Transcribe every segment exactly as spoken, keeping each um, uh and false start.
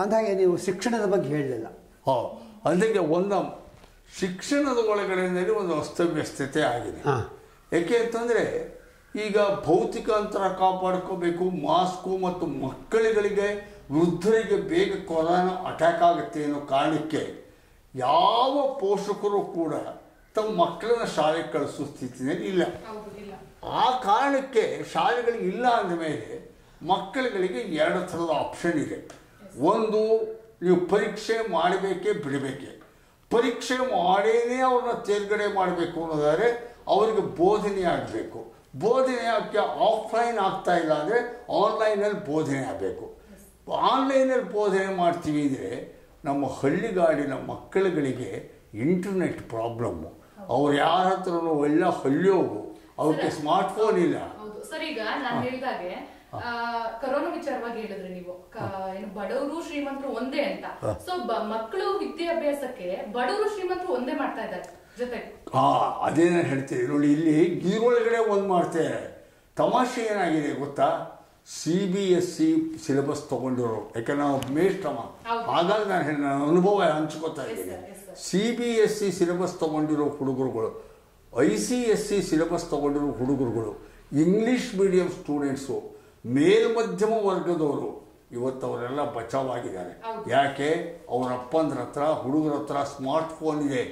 ಅಂದಾಗೆ ನೀವು ಶಿಕ್ಷಣದ ಬಗ್ಗೆ ಹೇಳಲಿಲ್ಲ. ಹಾಂ, ಅದಕ್ಕೆ ಒಂದು ಶಿಕ್ಷಣದ ಒಳಗಡೆಯಲ್ಲಿ ಒಂದು ಅಸ್ತವ್ಯಸ್ತತೆ ಆಗಿದೆ. ಏಕೆ ಅಂತಂದರೆ ಈಗ ಭೌತಿಕ ಅಂತರ ಕಾಪಾಡ್ಕೋಬೇಕು, ಮಾಸ್ಕು ಮತ್ತು ಮಕ್ಕಳುಗಳಿಗೆ ವೃದ್ಧರಿಗೆ ಬೇಗ ಕೊರೋನಾ ಅಟ್ಯಾಕ್ ಆಗುತ್ತೆ ಅನ್ನೋ ಕಾರಣಕ್ಕೆ ಯಾವ ಪೋಷಕರು ಕೂಡ ತಮ್ಮ ಮಕ್ಕಳನ್ನ ಶಾಲೆಗೆ ಕಳಿಸೋ ಸ್ಥಿತಿನಲ್ಲಿ ಇಲ್ಲ. ಆ ಕಾರಣಕ್ಕೆ ಶಾಲೆಗಳಿಗೆ ಇಲ್ಲ ಅಂದಮೇಲೆ ಮಕ್ಕಳುಗಳಿಗೆ ಎರಡು ಥರದ ಆಪ್ಷನ್ ಇದೆ. ಒಂದು, ನೀವು ಪರೀಕ್ಷೆ ಮಾಡಬೇಕೇ ಬಿಡಬೇಕೆ. ಪರೀಕ್ಷೆ ಮಾಡೇನೇ ಅವ್ರನ್ನ ತೇರ್ಗಡೆ ಮಾಡಬೇಕು ಅನ್ನೋದಾದರೆ ಅವರಿಗೆ ಬೋಧನೆ ಆಗಬೇಕು. ಬೋಧನೆ ಯಾಕೆ ಆಫ್ಲೈನ್ ಆಗ್ತಾ ಇಲ್ಲ ಅಂದರೆ ಆನ್ಲೈನಲ್ಲಿ ಬೋಧನೆ ಆಗಬೇಕು. ಆನ್ಲೈನಲ್ಲಿ ಬೋಧನೆ ಮಾಡ್ತೀವಿ ಅಂದರೆ ನಮ್ಮ ಹಳ್ಳಿಗಾಡಿನ ಮಕ್ಕಳುಗಳಿಗೆ ಇಂಟರ್ನೆಟ್ ಪ್ರಾಬ್ಲಮ್ಮು. ಅವ್ರು ಯಾರ ಹತ್ರನೂ ಎಲ್ಲ ಹಳ್ಳಿಯೋಗು, ಅವ್ರಿಗೆ ಸ್ಮಾರ್ಟ್ಫೋನ್ ಇಲ್ಲ. ಸರ್, ಈಗ ನಾನು ಹೇಳಿದಾಗೆ ಕರೋನಾ ವಿಚಾರವಾಗಿ ಹೇಳಿದ್ರೆ ನೀವು ಏನು ಬಡವರು ಶ್ರೀಮಂತರು ಒಂದೇ ಅಂತ. ಸೊ ಮಕ್ಕಳು ವಿದ್ಯಾಭ್ಯಾಸಕ್ಕೆ ಬಡವರು ಶ್ರೀಮಂತರು ಒಂದೇ ಮಾಡ್ತಾ ಇದ್ದಾರೆ. ಜೊತೆ ಹಾ, ಅದೇ ನಾನು ಹೇಳ್ತೀನಿ ನೋಡಿ, ಇಲ್ಲಿ ಇದರೊಳಗಡೆ ಒಂದು ಮಾಡ್ತಾರೆ. ತಮಾಷೆ ಏನಾಗಿದೆ ಗೊತ್ತಾ, C B S C syllabus ತಗೊಂಡಿರೋರು, ಯಾಕಂದ್ರೆ ನಾವು ಮೇಷ್ಟ್ರಮ, ಹಾಗಾಗಿ ನಾನು ಹೇಳಿ ನನ್ನ ಅನುಭವ ಹಂಚ್ಕೋತಾ ಇದ್ದೀನಿ. C B S C syllabus ತೊಗೊಂಡಿರೋ ಹುಡುಗರುಗಳು, I C S C syllabus ತೊಗೊಂಡಿರೋ ಹುಡುಗರುಗಳು, ಇಂಗ್ಲೀಷ್ ಮೀಡಿಯಂ ಸ್ಟೂಡೆಂಟ್ಸು, ಮೇಲ್ಮಧ್ಯಮ ವರ್ಗದವರು ಇವತ್ತು ಅವರೆಲ್ಲ ಬಚಾವಾಗಿದ್ದಾರೆ. ಯಾಕೆ? ಅವ್ರ ಅಪ್ಪಂದ್ರ ಹತ್ರ ಹುಡುಗರ ಹತ್ರ ಸ್ಮಾರ್ಟ್ಫೋನ್ ಇದೆ.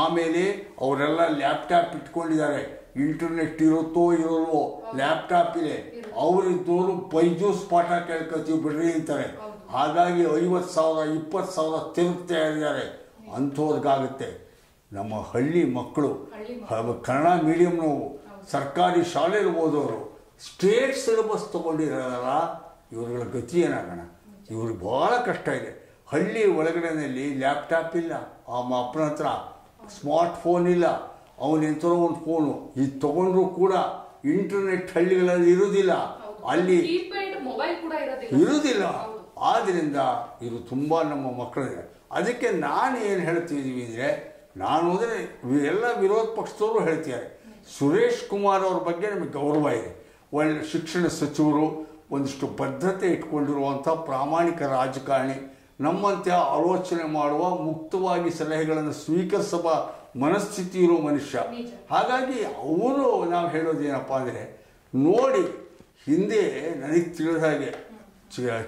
ಆಮೇಲೆ ಅವರೆಲ್ಲ ಲ್ಯಾಪ್ಟಾಪ್ ಇಟ್ಕೊಂಡಿದ್ದಾರೆ. ಇಂಟರ್ನೆಟ್ ಇರುತ್ತೋ ಇರೋಲ್ವೋ, ಲ್ಯಾಪ್ಟಾಪ್ ಇದೆ. ಅವರಿದ್ದವರು ಬೈಜೂಸ್ ಪಾಠ ಕೇಳ್ಕೊತೀವಿ ಬಿಡ್ರಿ ಅಂತಾರೆ. ಹಾಗಾಗಿ ಐವತ್ತು ಸಾವಿರ ಇಪ್ಪತ್ತು ಸಾವಿರ ತಿರುಗ್ತಾ ಇದ್ದಾರೆ. ಅಂಥವ್ರಿಗಾಗುತ್ತೆ. ನಮ್ಮ ಹಳ್ಳಿ ಮಕ್ಕಳು, ಕನ್ನಡ ಮೀಡಿಯಂನವು, ಸರ್ಕಾರಿ ಶಾಲೆಯಲ್ಲಿ ಓದೋರು, ಸ್ಟೇಟ್ ಸಿಲೆಬಸ್ ತೊಗೊಂಡಿರೋಲ್ಲ. ಇವ್ರಗಳ ಗತಿ ಏನಾಗೋಣ? ಇವ್ರಿಗೆ ಭಾಳ ಕಷ್ಟ ಇದೆ. ಹಳ್ಳಿ ಒಳಗಡೆಯಲ್ಲಿ ಲ್ಯಾಪ್ಟಾಪ್ ಇಲ್ಲ, ಆ ಅಪ್ಪನ ಹತ್ರ ಸ್ಮಾರ್ಟ್ಫೋನ್ ಇಲ್ಲ, ಅವನೆಂಥರೋ ಒಂದು ಫೋನು ಇದು ತೊಗೊಂಡ್ರೂ ಕೂಡ ಇಂಟರ್ನೆಟ್ ಹಳ್ಳಿಗಳಲ್ಲಿ ಇರೋದಿಲ್ಲ, ಅಲ್ಲಿ ಇರೋದಿಲ್ಲ. ಆದ್ದರಿಂದ ಇದು ತುಂಬ ನಮ್ಮ ಮಕ್ಕಳಿದೆ. ಅದಕ್ಕೆ ನಾನು ಏನು ಹೇಳ್ತಿದ್ದೀವಿ ಅಂದರೆ, ನಾನು ಅಂದರೆ ಎಲ್ಲ ವಿರೋಧ ಪಕ್ಷದವರು ಹೇಳ್ತಿದ್ದಾರೆ. ಸುರೇಶ್ ಕುಮಾರ್ ಅವ್ರ ಬಗ್ಗೆ ನಮಗೆ ಗೌರವ ಇದೆ. ಒಳ್ಳೆ ಶಿಕ್ಷಣ ಸಚಿವರು, ಒಂದಿಷ್ಟು ಬದ್ಧತೆ ಇಟ್ಕೊಂಡಿರುವಂಥ ಪ್ರಾಮಾಣಿಕ ರಾಜಕಾರಣಿ, ನಮ್ಮಂತೆ ಆಲೋಚನೆ ಮಾಡುವ, ಮುಕ್ತವಾಗಿ ಸಲಹೆಗಳನ್ನು ಸ್ವೀಕರಿಸುವ ಮನಸ್ಥಿತಿ ಇರೋ ಮನುಷ್ಯ. ಹಾಗಾಗಿ ಅವರು, ನಾವು ಹೇಳೋದೇನಪ್ಪ ಅಂದರೆ, ನೋಡಿ, ಹಿಂದೆ ನನಗೆ ತಿಳಿದ ಹಾಗೆ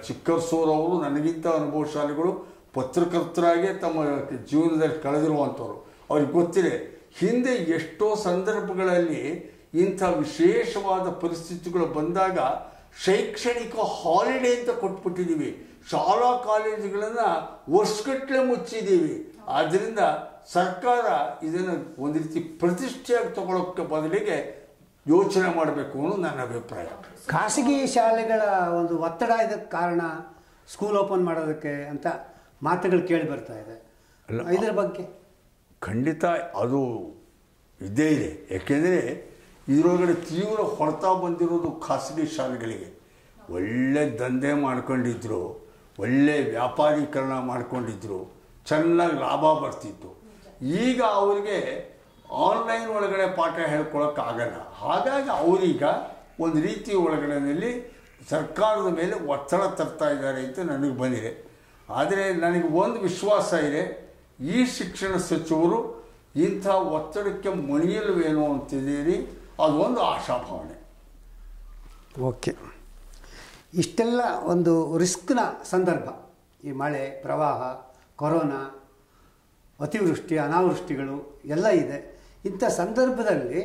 ಚಿಕ್ಕರಸೂರವರು ನನಗಿಂತ ಅನುಭವಶಾಲಿಗಳು, ಪತ್ರಕರ್ತರಾಗೆ ತಮ್ಮ ಜೀವನದಲ್ಲಿ ಕಳೆದಿರುವಂಥವ್ರು, ಅವ್ರಿಗೆ ಗೊತ್ತಿದೆ. ಹಿಂದೆ ಎಷ್ಟೋ ಸಂದರ್ಭಗಳಲ್ಲಿ ಇಂಥ ವಿಶೇಷವಾದ ಪರಿಸ್ಥಿತಿಗಳು ಬಂದಾಗ ಶೈಕ್ಷಣಿಕ ಹಾಲಿಡೇ ಅಂತ ಕೊಟ್ಬಿಟ್ಟಿದ್ದೀವಿ, ಶಾಲಾ ಕಾಲೇಜುಗಳನ್ನು ವರ್ಷಗಟ್ಟಲೆ ಮುಚ್ಚಿದ್ದೀವಿ. ಆದ್ದರಿಂದ ಸರ್ಕಾರ ಇದನ್ನು ಒಂದು ರೀತಿ ಪ್ರತಿಷ್ಠೆಯಾಗಿ ತಗೊಳ್ಳೋಕ್ಕೆ ಬದಲಿಗೆ ಯೋಚನೆ ಮಾಡಬೇಕು ಅನ್ನೋದು ನನ್ನ ಅಭಿಪ್ರಾಯ. ಖಾಸಗಿ ಶಾಲೆಗಳ ಒಂದು ಒತ್ತಡ ಇದಕ್ಕೆ ಕಾರಣ, ಸ್ಕೂಲ್ ಓಪನ್ ಮಾಡೋದಕ್ಕೆ ಅಂತ ಮಾತುಗಳು ಕೇಳಿ ಬರ್ತಾ ಇದೆ. ಇದರ ಬಗ್ಗೆ ಖಂಡಿತ ಅದು ಇದೇ ಇದೆ. ಯಾಕೆಂದರೆ ಇದರೊಳಗಡೆ ತೀವ್ರ ಹೊಡೆತ ಬಂದಿರೋದು ಖಾಸಗಿ ಶಾಲೆಗಳಿಗೆ. ಒಳ್ಳೆ ದಂಧೆ ಮಾಡ್ಕೊಂಡಿದ್ರು, ಒಳ್ಳೆ ವ್ಯಾಪಾರೀಕರಣ ಮಾಡ್ಕೊಂಡಿದ್ರು, ಚೆನ್ನಾಗಿ ಲಾಭ ಬರ್ತಿತ್ತು. ಈಗ ಅವರಿಗೆ ಆನ್ಲೈನ್ ಒಳಗಡೆ ಪಾಠ ಹೇಳ್ಕೊಳಕ್ಕಾಗಲ್ಲ. ಹಾಗಾಗಿ ಅವರೀಗ ಒಂದು ರೀತಿ ಒಳಗಡೆಯಲ್ಲಿ ಸರ್ಕಾರದ ಮೇಲೆ ಒತ್ತಡ ತರ್ತಾ ಇದ್ದಾರೆ ಅಂತ ನನಗೆ ಬಂದಿದೆ. ಆದರೆ ನನಗೆ ಒಂದು ವಿಶ್ವಾಸ ಇದೆ, ಈ ಶಿಕ್ಷಣ ಸಚಿವರು ಇಂಥ ಒತ್ತಡಕ್ಕೆ ಮಣಿಯಲ್ವೇನೋ ಅಂತಿದ್ದೀರಿ, ಅದೊಂದು ಆಶಾಭಾವನೆ. ಓಕೆ, ಇಷ್ಟೆಲ್ಲ ಒಂದು ರಿಸ್ಕ್ನ ಸಂದರ್ಭ, ಈ ಮಳೆ, ಪ್ರವಾಹ, ಕೊರೋನಾ, ಅತಿವೃಷ್ಟಿ, ಅನಾವೃಷ್ಟಿಗಳು ಎಲ್ಲ ಇದೆ. ಇಂಥ ಸಂದರ್ಭದಲ್ಲಿ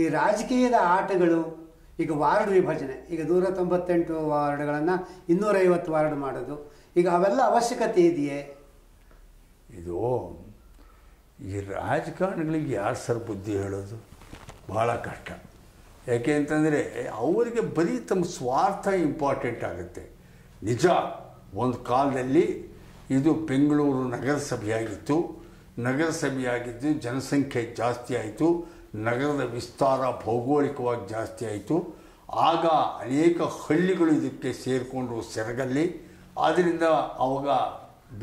ಈ ರಾಜಕೀಯದ ಆಟಗಳು, ಈಗ ವಾರ್ಡ್ ವಿಭಜನೆ, ಈಗ ನೂರ ತೊಂಬತ್ತೆಂಟು ವಾರ್ಡ್ಗಳನ್ನು ಇನ್ನೂರೈವತ್ತು ವಾರ್ಡ್ ಮಾಡೋದು, ಈಗ ಅವೆಲ್ಲ ಅವಶ್ಯಕತೆ ಇದೆಯೇ? ಇದು ಈ ರಾಜಕಾರಣಿಗಳಿಗೆ ಯಾರು ಸರ್ ಬುದ್ಧಿ ಹೇಳೋದು? ಭಾಳ ಕಷ್ಟ. ಯಾಕೆ ಅಂತಂದರೆ ಅವರಿಗೆ ಬರೀ ತಮ್ಮ ಸ್ವಾರ್ಥ ಇಂಪಾರ್ಟೆಂಟ್ ಆಗುತ್ತೆ. ನಿಜ, ಒಂದು ಕಾಲದಲ್ಲಿ ಇದು ಬೆಂಗಳೂರು ನಗರಸಭೆಯಾಗಿತ್ತು. ನಗರಸಭೆಯಾಗಿದ್ದು ಜನಸಂಖ್ಯೆ ಜಾಸ್ತಿ ಆಯಿತು, ನಗರದ ವಿಸ್ತಾರ ಭೌಗೋಳಿಕವಾಗಿ ಜಾಸ್ತಿ ಆಯಿತು. ಆಗ ಅನೇಕ ಹಳ್ಳಿಗಳು ಇದಕ್ಕೆ ಸೇರಿಕೊಂಡ್ರು ಸೆರಗಲ್ಲಿ. ಆದ್ದರಿಂದ ಆವಾಗ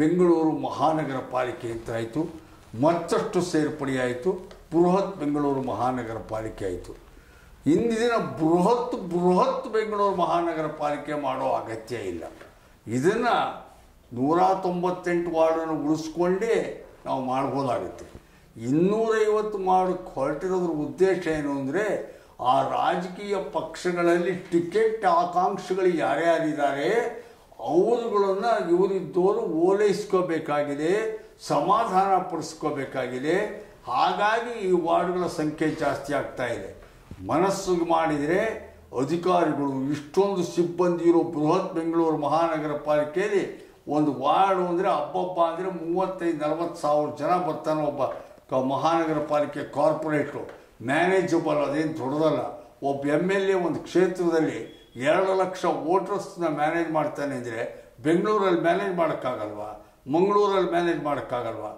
ಬೆಂಗಳೂರು ಮಹಾನಗರ ಪಾಲಿಕೆ ಅಂತ ಆಯಿತು, ಮತ್ತಷ್ಟು ಸೇರ್ಪಡೆಯಾಯಿತು, ಬೃಹತ್ ಬೆಂಗಳೂರು ಮಹಾನಗರ ಪಾಲಿಕೆ ಆಯಿತು. ಇಂದಿನ ಬೃಹತ್ ಬೃಹತ್ ಬೆಂಗಳೂರು ಮಹಾನಗರ ಪಾಲಿಕೆ ಮಾಡೋ ಅಗತ್ಯ ಇಲ್ಲ. ಇದನ್ನು ನೂರ ತೊಂಬತ್ತೆಂಟು ವಾರ್ಡನ್ನು ಉಳಿಸ್ಕೊಂಡೇ ನಾವು ಮಾಡಬಹುದಾಗುತ್ತೆ। ಇನ್ನೂರೈವತ್ತು ಮಾಡೋಕೆ ಹೊರಟಿರೋದ್ರ ಉದ್ದೇಶ ಏನು ಅಂದರೆ ಆ ರಾಜಕೀಯ ಪಕ್ಷಗಳಲ್ಲಿ ಟಿಕೆಟ್ ಆಕಾಂಕ್ಷೆಗಳು ಯಾರ್ಯಾರಿದ್ದಾರೆ ಅವರುಗಳನ್ನು ಇವರಿದ್ದವರು ಓಲೈಸ್ಕೋಬೇಕಾಗಿದೆ, ಸಮಾಧಾನ ಪಡಿಸ್ಕೋಬೇಕಾಗಿದೆ। ಹಾಗಾಗಿ ಈ ವಾರ್ಡ್ಗಳ ಸಂಖ್ಯೆ ಜಾಸ್ತಿ ಆಗ್ತಾ ಇದೆ। ಮನಸ್ಸು ಮಾಡಿದರೆ ಅಧಿಕಾರಿಗಳು ಇಷ್ಟೊಂದು ಸಿಬ್ಬಂದಿ ಇರೋ ಬೃಹತ್ ಬೆಂಗಳೂರು ಮಹಾನಗರ ಪಾಲಿಕೆಯಲ್ಲಿ ಒಂದು ವಾರ್ಡ್ ಅಂದರೆ ಅಬ್ಬಬ್ಬ ಅಂದರೆ ಮೂವತ್ತೈದು ನಲವತ್ತು ಸಾವಿರ ಜನ ಬರ್ತಾನೆ ಒಬ್ಬ ಮಹಾನಗರ ಪಾಲಿಕೆ ಕಾರ್ಪೊರೇಟರು। ಮ್ಯಾನೇಜಬಲ್ ಅದೇನು ದೊಡ್ಡದಲ್ಲ। ಒಬ್ಬ ಎಮ್ ಎಲ್ ಎ ಒಂದು ಕ್ಷೇತ್ರದಲ್ಲಿ ಎರಡು ಲಕ್ಷ ವೋಟರ್ಸ್ನ ಮ್ಯಾನೇಜ್ ಮಾಡ್ತಾನೆ ಅಂದರೆ ಬೆಂಗಳೂರಲ್ಲಿ ಮ್ಯಾನೇಜ್ ಮಾಡೋಕ್ಕಾಗಲ್ವಾ? ಮಂಗಳೂರಲ್ಲಿ ಮ್ಯಾನೇಜ್ ಮಾಡೋಕ್ಕಾಗಲ್ವಾ?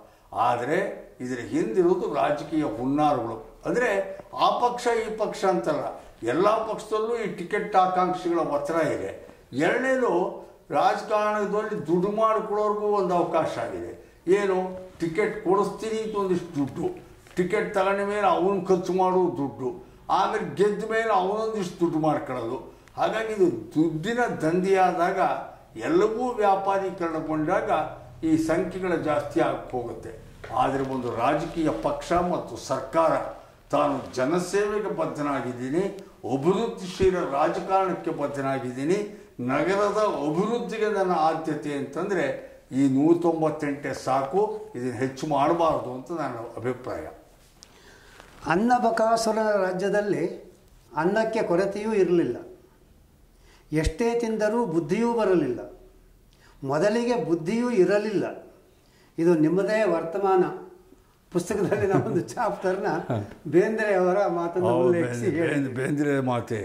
ಆದರೆ ಇದರ ಹಿಂದಿರೋದು ರಾಜಕೀಯ ಹುನ್ನಾರಗಳು। ಅಂದರೆ ಆ ಪಕ್ಷ ಈ ಪಕ್ಷ ಅಂತಲ್ಲ, ಎಲ್ಲ ಪಕ್ಷದಲ್ಲೂ ಈ ಟಿಕೆಟ್ ಆಕಾಂಕ್ಷೆಗಳ ಒತ್ತಡ ಇದೆ। ಎರಡನೇದು ರಾಜಕಾರಣದಲ್ಲಿ ದುಡ್ಡು ಮಾಡಿಕೊಳ್ಳೋರ್ಗೂ ಒಂದು ಅವಕಾಶ ಆಗಿದೆ। ಏನು, ಟಿಕೆಟ್ ಕೊಡಿಸ್ತೀನಿ ಅಂತ ಒಂದಿಷ್ಟು ದುಡ್ಡು, ಟಿಕೆಟ್ ತಗೊಂಡ ಮೇಲೆ ಅವನು ಖರ್ಚು ಮಾಡೋ ದುಡ್ಡು, ಆಮೇಲೆ ಗೆದ್ದ ಮೇಲೆ ಅವನೊಂದಿಷ್ಟು ದುಡ್ಡು ಮಾಡ್ಕೊಳ್ಳೋದು। ಹಾಗಾಗಿ ಇದು ದುಡ್ಡಿನ ದಂಧೆಯಾದಾಗ, ಎಲ್ಲವೂ ವ್ಯಾಪಾರೀಕರಣಗೊಂಡಾಗ ಈ ಸಂಖ್ಯೆಗಳ ಜಾಸ್ತಿ ಆಗೋಗುತ್ತೆ। ಆದರೆ ಒಂದು ರಾಜಕೀಯ ಪಕ್ಷ ಮತ್ತು ಸರ್ಕಾರ ತಾನು ಜನಸೇವೆಗೆ ಬದ್ಧನಾಗಿದ್ದೀನಿ, ಅಭಿವೃದ್ಧಿಶೀಲ ರಾಜಕಾರಣಕ್ಕೆ ಬದ್ಧನಾಗಿದ್ದೀನಿ, ನಗರದ ಅಭಿವೃದ್ಧಿಗೆ ನನ್ನ ಆದ್ಯತೆ ಅಂತಂದರೆ ಈ ನೂರ ತೊಂಬತ್ತೆಂಟೇ ಸಾಕು, ಇದನ್ನು ಹೆಚ್ಚು ಮಾಡಬಾರ್ದು ಅಂತ ನನ್ನ ಅಭಿಪ್ರಾಯ। ಅನ್ನಬಕಾಸುರ ರಾಜ್ಯದಲ್ಲಿ ಅನ್ನಕ್ಕೆ ಕೊರತೆಯೂ ಇರಲಿಲ್ಲ, ಎಷ್ಟೇ ತಿಂದರೂ ಬುದ್ಧಿಯೂ ಬರಲಿಲ್ಲ, ಮೊದಲಿಗೆ ಬುದ್ಧಿಯೂ ಇರಲಿಲ್ಲ। ಇದು ನಿಮ್ಮದೇ ವರ್ತಮಾನ ಪುಸ್ತಕದಲ್ಲಿನ ಒಂದು ಚಾಪ್ಟರ್ನ ಬೇಂದ್ರೆಯವರ ಮಾತನ್ನು ಉಲ್ಲೇಖಿಸಿ ಬೇಂದ್ರೆ ಮಾತೆ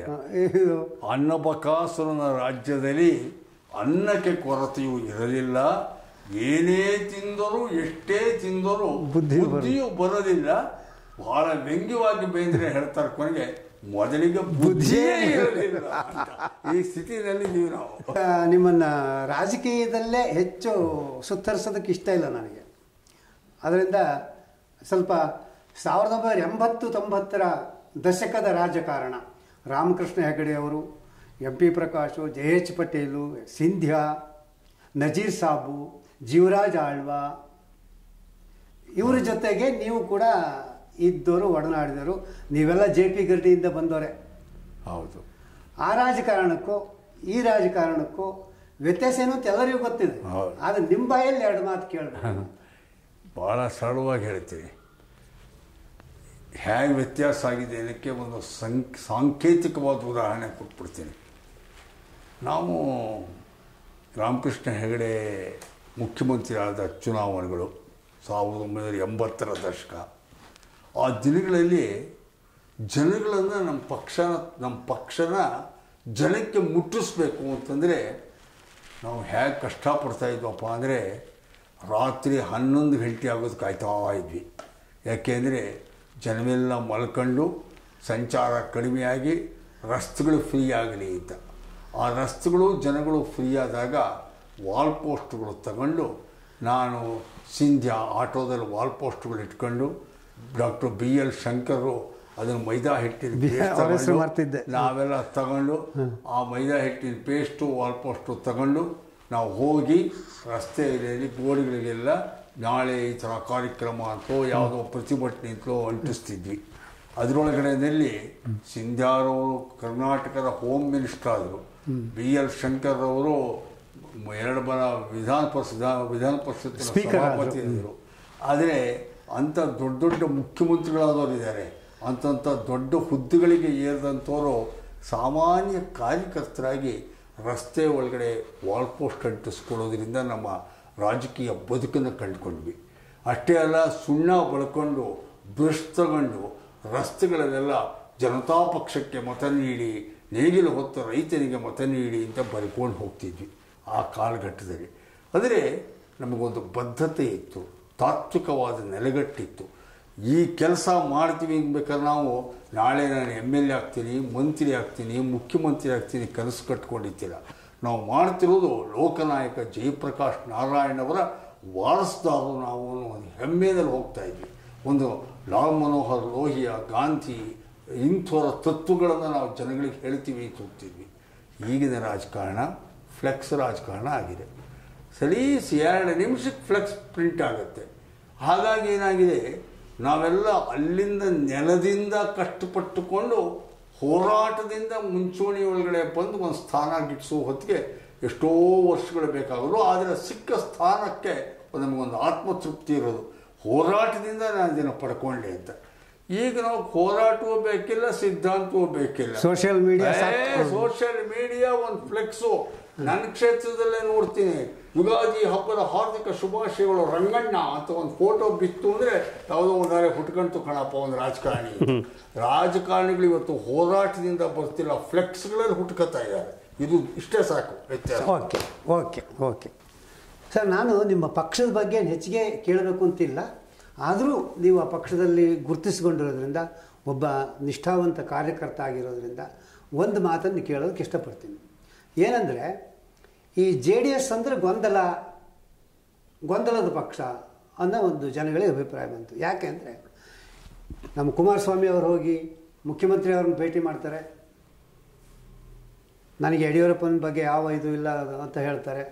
ಇದು ಅನ್ನಬಕಾಸುರನ ರಾಜ್ಯದಲ್ಲಿ ಅನ್ನಕ್ಕೆ ಕೊರತೆಯೂ ಇರಲಿಲ್ಲ, ಏನೇ ತಿಂದರೂ ಎಷ್ಟೇ ತಿಂದರೂ ಬುದ್ಧಿಯೂ ಬರೋದಿಲ್ಲ। ಬಹಳ ವ್ಯಂಗ್ಯವಾಗಿ ಬೇಂದ್ರೆ ಹೇಳ್ತಾರೆ ಕೊನೆಗೆ, ಮೊದಲಿಗೆ ಬುದ್ಧಿಯೇ ಇರಲಿಲ್ಲ ಅಂತ। ಈ ಸ್ಥಿತಿಯಲ್ಲಿ ನೀವು ನಾವು ನಿಮ್ಮನ್ನು ರಾಜಕೀಯದಲ್ಲೇ ಹೆಚ್ಚು ಸುತ್ತರಿಸೋದಕ್ಕೆ ಇಷ್ಟ ಇಲ್ಲ ನನಗೆ, ಅದರಿಂದ ಸ್ವಲ್ಪ ಸಾವಿರದ ಒಂಬೈನೂರ ಎಂಬತ್ತು ತೊಂಬತ್ತರ ದಶಕದ ರಾಜಕಾರಣ, ರಾಮಕೃಷ್ಣ ಹೆಗಡೆಯವರು, M P Prakash, J H Patel, Scindia, Nazir Sab, Jeevaraj Alva, ಇವರ ಜೊತೆಗೆ ನೀವು ಕೂಡ ಇದ್ದವರು, ಒಡನಾಡಿದರು, ನೀವೆಲ್ಲ ಜೆ ಪಿ ಗಡ್ಡಿಯಿಂದ ಬಂದವರೇ ಹೌದು। ಆ ರಾಜಕಾರಣಕ್ಕೂ ಈ ರಾಜಕಾರಣಕ್ಕೂ ವ್ಯತ್ಯಾಸ ಏನು ಅಂತ ಎಲ್ಲರಿಗೂ ಗೊತ್ತಿದೆ, ಆದರೆ ನಿಮ್ಮ ಬಾಯಲ್ಲಿ ಎರಡು ಮಾತು ಕೇಳಬೇಕು। ಭಾಳ ಸರಳವಾಗಿ ಹೇಳ್ತೀನಿ, ಹೇಗೆ ವ್ಯತ್ಯಾಸ ಆಗಿದೆ ಇದಕ್ಕೆ ಒಂದು ಸಂ ಸಾಂಕೇತಿಕವಾದ ಉದಾಹರಣೆ ಕೊಟ್ಬಿಡ್ತೀನಿ। ನಾವು ರಾಮಕೃಷ್ಣ ಹೆಗಡೆ ಮುಖ್ಯಮಂತ್ರಿ ಆದ ಚುನಾವಣೆಗಳು ಸಾವಿರದ ಒಂಬೈನೂರ ಎಂಬತ್ತರ ದಶಕ, ಆ ದಿನಗಳಲ್ಲಿ ಜನಗಳನ್ನು ನಮ್ಮ ಪಕ್ಷ ನಮ್ಮ ಪಕ್ಷನ ಜನಕ್ಕೆ ಮುಟ್ಟಿಸ್ಬೇಕು ಅಂತಂದರೆ ನಾವು ಹೇಗೆ ಕಷ್ಟಪಡ್ತಾಯಿದ್ವಪ್ಪ ಅಂದರೆ ರಾತ್ರಿ ಹನ್ನೊಂದು ಗಂಟೆ ಆಗೋದು ಕಾಯ್ತಾ ಇದ್ವಿ। ಯಾಕೆಂದರೆ ಜನವೆಲ್ಲ ಮಲ್ಕೊಂಡು ಸಂಚಾರ ಕಡಿಮೆಯಾಗಿ ರಸ್ತೆಗಳು ಫ್ರೀ ಆಗಲಿ ಅಂತ, ಆ ರಸ್ತೆಗಳು ಜನಗಳು ಫ್ರೀ ಆದಾಗ ವಾಲ್ ಪೋಸ್ಟ್ಗಳು ತಗೊಂಡು, ನಾನು ಸಿಂಧ್ಯಾ ಆಟೋದಲ್ಲಿ ವಾಲ್ ಪೋಸ್ಟ್ಗಳು ಇಟ್ಕೊಂಡು, ಡಾಕ್ಟರ್ ಬಿ ಎಲ್ ಶಂಕರು ಅದನ್ನು ಮೈದಾ ಹಿಟ್ಟಿನ ಪೇಸ್ಟ್ ನಾವೆಲ್ಲ ತಗೊಂಡು ಆ ಮೈದಾ ಹಿಟ್ಟಿನ ಪೇಸ್ಟು ವಾಲ್ ಪೋಸ್ಟು ತಗೊಂಡು ನಾವು ಹೋಗಿ ರಸ್ತೆಯಲ್ಲಿ ಬೋರ್ಡ್ಗಳಿಗೆಲ್ಲ ನಾಳೆ ಈ ಥರ ಕಾರ್ಯಕ್ರಮ ಅಂತೋ ಯಾವುದೋ ಪ್ರತಿಭಟನೆ ಅಂತಲೋ ಅಂಟಿಸ್ತಿದ್ವಿ। ಅದರೊಳಗಡೆಯಲ್ಲಿ ಸಿಂಧ್ಯಾರವರು ಕರ್ನಾಟಕದ ಹೋಮ್ ಮಿನಿಸ್ಟರ್ ಆದರು, ಬಿ ಎಲ್ ಶಂಕರ್ ಅವರು ಎರಡು ಬಲ ವಿಧಾನ ಪರಿಷತ್ ವಿಧಾನ ಪರಿಷತ್ ಸಭಾಪತಿ ಇದ್ದರು। ಆದರೆ ಅಂಥ ದೊಡ್ಡ ದೊಡ್ಡ ಮುಖ್ಯಮಂತ್ರಿಗಳಾದವರು ಇದ್ದಾರೆ, ಅಂಥಂಥ ದೊಡ್ಡ ಹುದ್ದೆಗಳಿಗೆ ಏರಿದಂಥವರು ಸಾಮಾನ್ಯ ಕಾರ್ಯಕರ್ತರಾಗಿ ರಸ್ತೆ ಒಳಗಡೆ ವಾಲ್ ಪೋಸ್ಟ್ ಅಂಟಿಸ್ಕೊಳ್ಳೋದ್ರಿಂದ ನಮ್ಮ ರಾಜಕೀಯ ಬದುಕನ್ನು ಕಂಡುಕೊಂಡ್ವಿ। ಅಷ್ಟೇ ಅಲ್ಲ, ಸುಣ್ಣ ಬಳಕೊಂಡು ಬ್ರಷ್ ತಗೊಂಡು ರಸ್ತೆಗಳನ್ನೆಲ್ಲ ಜನತಾ ಪಕ್ಷಕ್ಕೆ ಮತ ನೀಡಿ, ನೇಗಿಲು ಹೊತ್ತ ರೈತನಿಗೆ ಮತ ನೀಡಿ ಅಂತ ಬರ್ಕೊಂಡು ಹೋಗ್ತಿದ್ವಿ ಆ ಕಾಲಘಟ್ಟದಲ್ಲಿ। ಅಂದರೆ ನಮಗೊಂದು ಬದ್ಧತೆ ಇತ್ತು, ತಾತ್ವಿಕವಾದ ನೆಲೆಗಟ್ಟಿತ್ತು। ಈ ಕೆಲಸ ಮಾಡ್ತೀವಿ ಅಂದ್ಬೇಕಾದ್ರೆ ನಾವು ನಾಳೆ ನಾನು ಎಮ್ ಎಲ್ ಎ ಆಗ್ತೀನಿ, ಮಂತ್ರಿ ಆಗ್ತೀನಿ, ಮುಖ್ಯಮಂತ್ರಿ ಆಗ್ತೀನಿ ಕನಸು ಕಟ್ಕೊಂಡಿದ್ದೀರ, ನಾವು ಮಾಡ್ತಿರೋದು ಲೋಕನಾಯಕ ಜಯಪ್ರಕಾಶ್ ನಾರಾಯಣ್ ಅವರ ವಾರಸ್ದಾರರು ನಾವು ಒಂದು ಹೆಮ್ಮೆಯಲ್ಲಿ ಹೋಗ್ತಾಯಿದ್ವಿ। ಒಂದು ಲಾಲ್ ಮನೋಹರ್ ಲೋಹಿಯಾ, ಗಾಂಧಿ ಇಂಥವರ ತತ್ವಗಳನ್ನು ನಾವು ಜನಗಳಿಗೆ ಹೇಳ್ತೀವಿ ಅಂತ ಹೋಗ್ತಿದ್ವಿ। ಈಗಿನ ರಾಜಕಾರಣ ಫ್ಲೆಕ್ಸ್ ರಾಜಕಾರಣ ಆಗಿದೆ, ಸಲೀಸ್ ಎರಡು ನಿಮಿಷಕ್ಕೆ ಫ್ಲೆಕ್ಸ್ ಪ್ರಿಂಟ್ ಆಗುತ್ತೆ। ಹಾಗಾಗಿ ಏನಾಗಿದೆ, ನಾವೆಲ್ಲ ಅಲ್ಲಿಂದ ನೆಲದಿಂದ ಕಷ್ಟಪಟ್ಟುಕೊಂಡು ಹೋರಾಟದಿಂದ ಮುಂಚೂಣಿ ಒಳಗಡೆ ಬಂದು ಒಂದು ಸ್ಥಾನ ಗಿಟ್ಟಿಸೋ ಹೊತ್ತಿಗೆ ಎಷ್ಟೋ ವರ್ಷಗಳು ಬೇಕಾದರೂ ಆದರೆ ಸಿಕ್ಕ ಸ್ಥಾನಕ್ಕೆ ನಮಗೊಂದು ಆತ್ಮತೃಪ್ತಿ ಇರೋದು ಹೋರಾಟದಿಂದ ನಾನು ಇದನ್ನು ಪಡ್ಕೊಂಡೆ ಅಂತ। ಈಗ ನಾವು ಹೋರಾಟವೂ ಬೇಕಿಲ್ಲ, ಸಿದ್ಧಾಂತವೂ ಬೇಕಿಲ್ಲ। ಸೋಷಿಯಲ್ ಮೀಡಿಯಾ ಸೋಷಿಯಲ್ ಮೀಡಿಯಾ ಒಂದು ಫ್ಲೆಕ್ಸು ನನ್ನ ಕ್ಷೇತ್ರದಲ್ಲೇ ನೋಡ್ತೀನಿ, ಯುಗಾದಿ ಹಬ್ಬದ ಹಾರ್ದಿಕ ಶುಭಾಶಯಗಳು ರಂಗಣ್ಣ ಅಂತ ಒಂದು ಫೋಟೋ ಬಿತ್ತು ಅಂದರೆ ಯಾವುದೋ ಒಂದಾರೆ ಹುಟ್ಕಂಟು ಕಣಪ್ಪ ಒಂದು ರಾಜಕಾರಣಿ ರಾಜಕಾರಣಿಗಳು ಇವತ್ತು ಹೋರಾಟದಿಂದ ಬರ್ತಿಲ್ಲ, ಫ್ಲೆಕ್ಸ್ಗಳಲ್ಲಿ ಹುಟ್ಕೋತಾ ಇದ್ದಾರೆ। ಇದು ಇಷ್ಟೇ ಸಾಕು ವ್ಯತ್ಯಾಸ। ಓಕೆ ಓಕೆ ಓಕೆ ಸರ್, ನಾನು ನಿಮ್ಮ ಪಕ್ಷದ ಬಗ್ಗೆ ಹೆಚ್ಚಿಗೆ ಕೇಳಬೇಕು ಅಂತಿಲ್ಲ, ಆದರೂ ನೀವು ಆ ಪಕ್ಷದಲ್ಲಿ ಗುರುತಿಸಿಕೊಂಡಿರೋದ್ರಿಂದ ಒಬ್ಬ ನಿಷ್ಠಾವಂತ ಕಾರ್ಯಕರ್ತ ಆಗಿರೋದ್ರಿಂದ ಒಂದು ಮಾತನ್ನು ಕೇಳೋದಕ್ಕೆ ಇಷ್ಟಪಡ್ತೀನಿ। ಏನಂದರೆ, ಈ ಜೆ ಡಿ ಎಸ್ ಅಂದರೆ ಗೊಂದಲ ಗೊಂದಲದ ಪಕ್ಷ ಅನ್ನೋ ಒಂದು ಜನಗಳಿಗೆ ಅಭಿಪ್ರಾಯ ಬಂತು। ಯಾಕೆ ಅಂದರೆ, ನಮ್ಮ ಕುಮಾರಸ್ವಾಮಿ ಅವರು ಹೋಗಿ ಮುಖ್ಯಮಂತ್ರಿ ಅವ್ರನ್ನ ಭೇಟಿ ಮಾಡ್ತಾರೆ, ನನಗೆ ಯಡಿಯೂರಪ್ಪನ ಬಗ್ಗೆ ಯಾವ ಇದು ಇಲ್ಲ ಅಂತ ಹೇಳ್ತಾರೆ,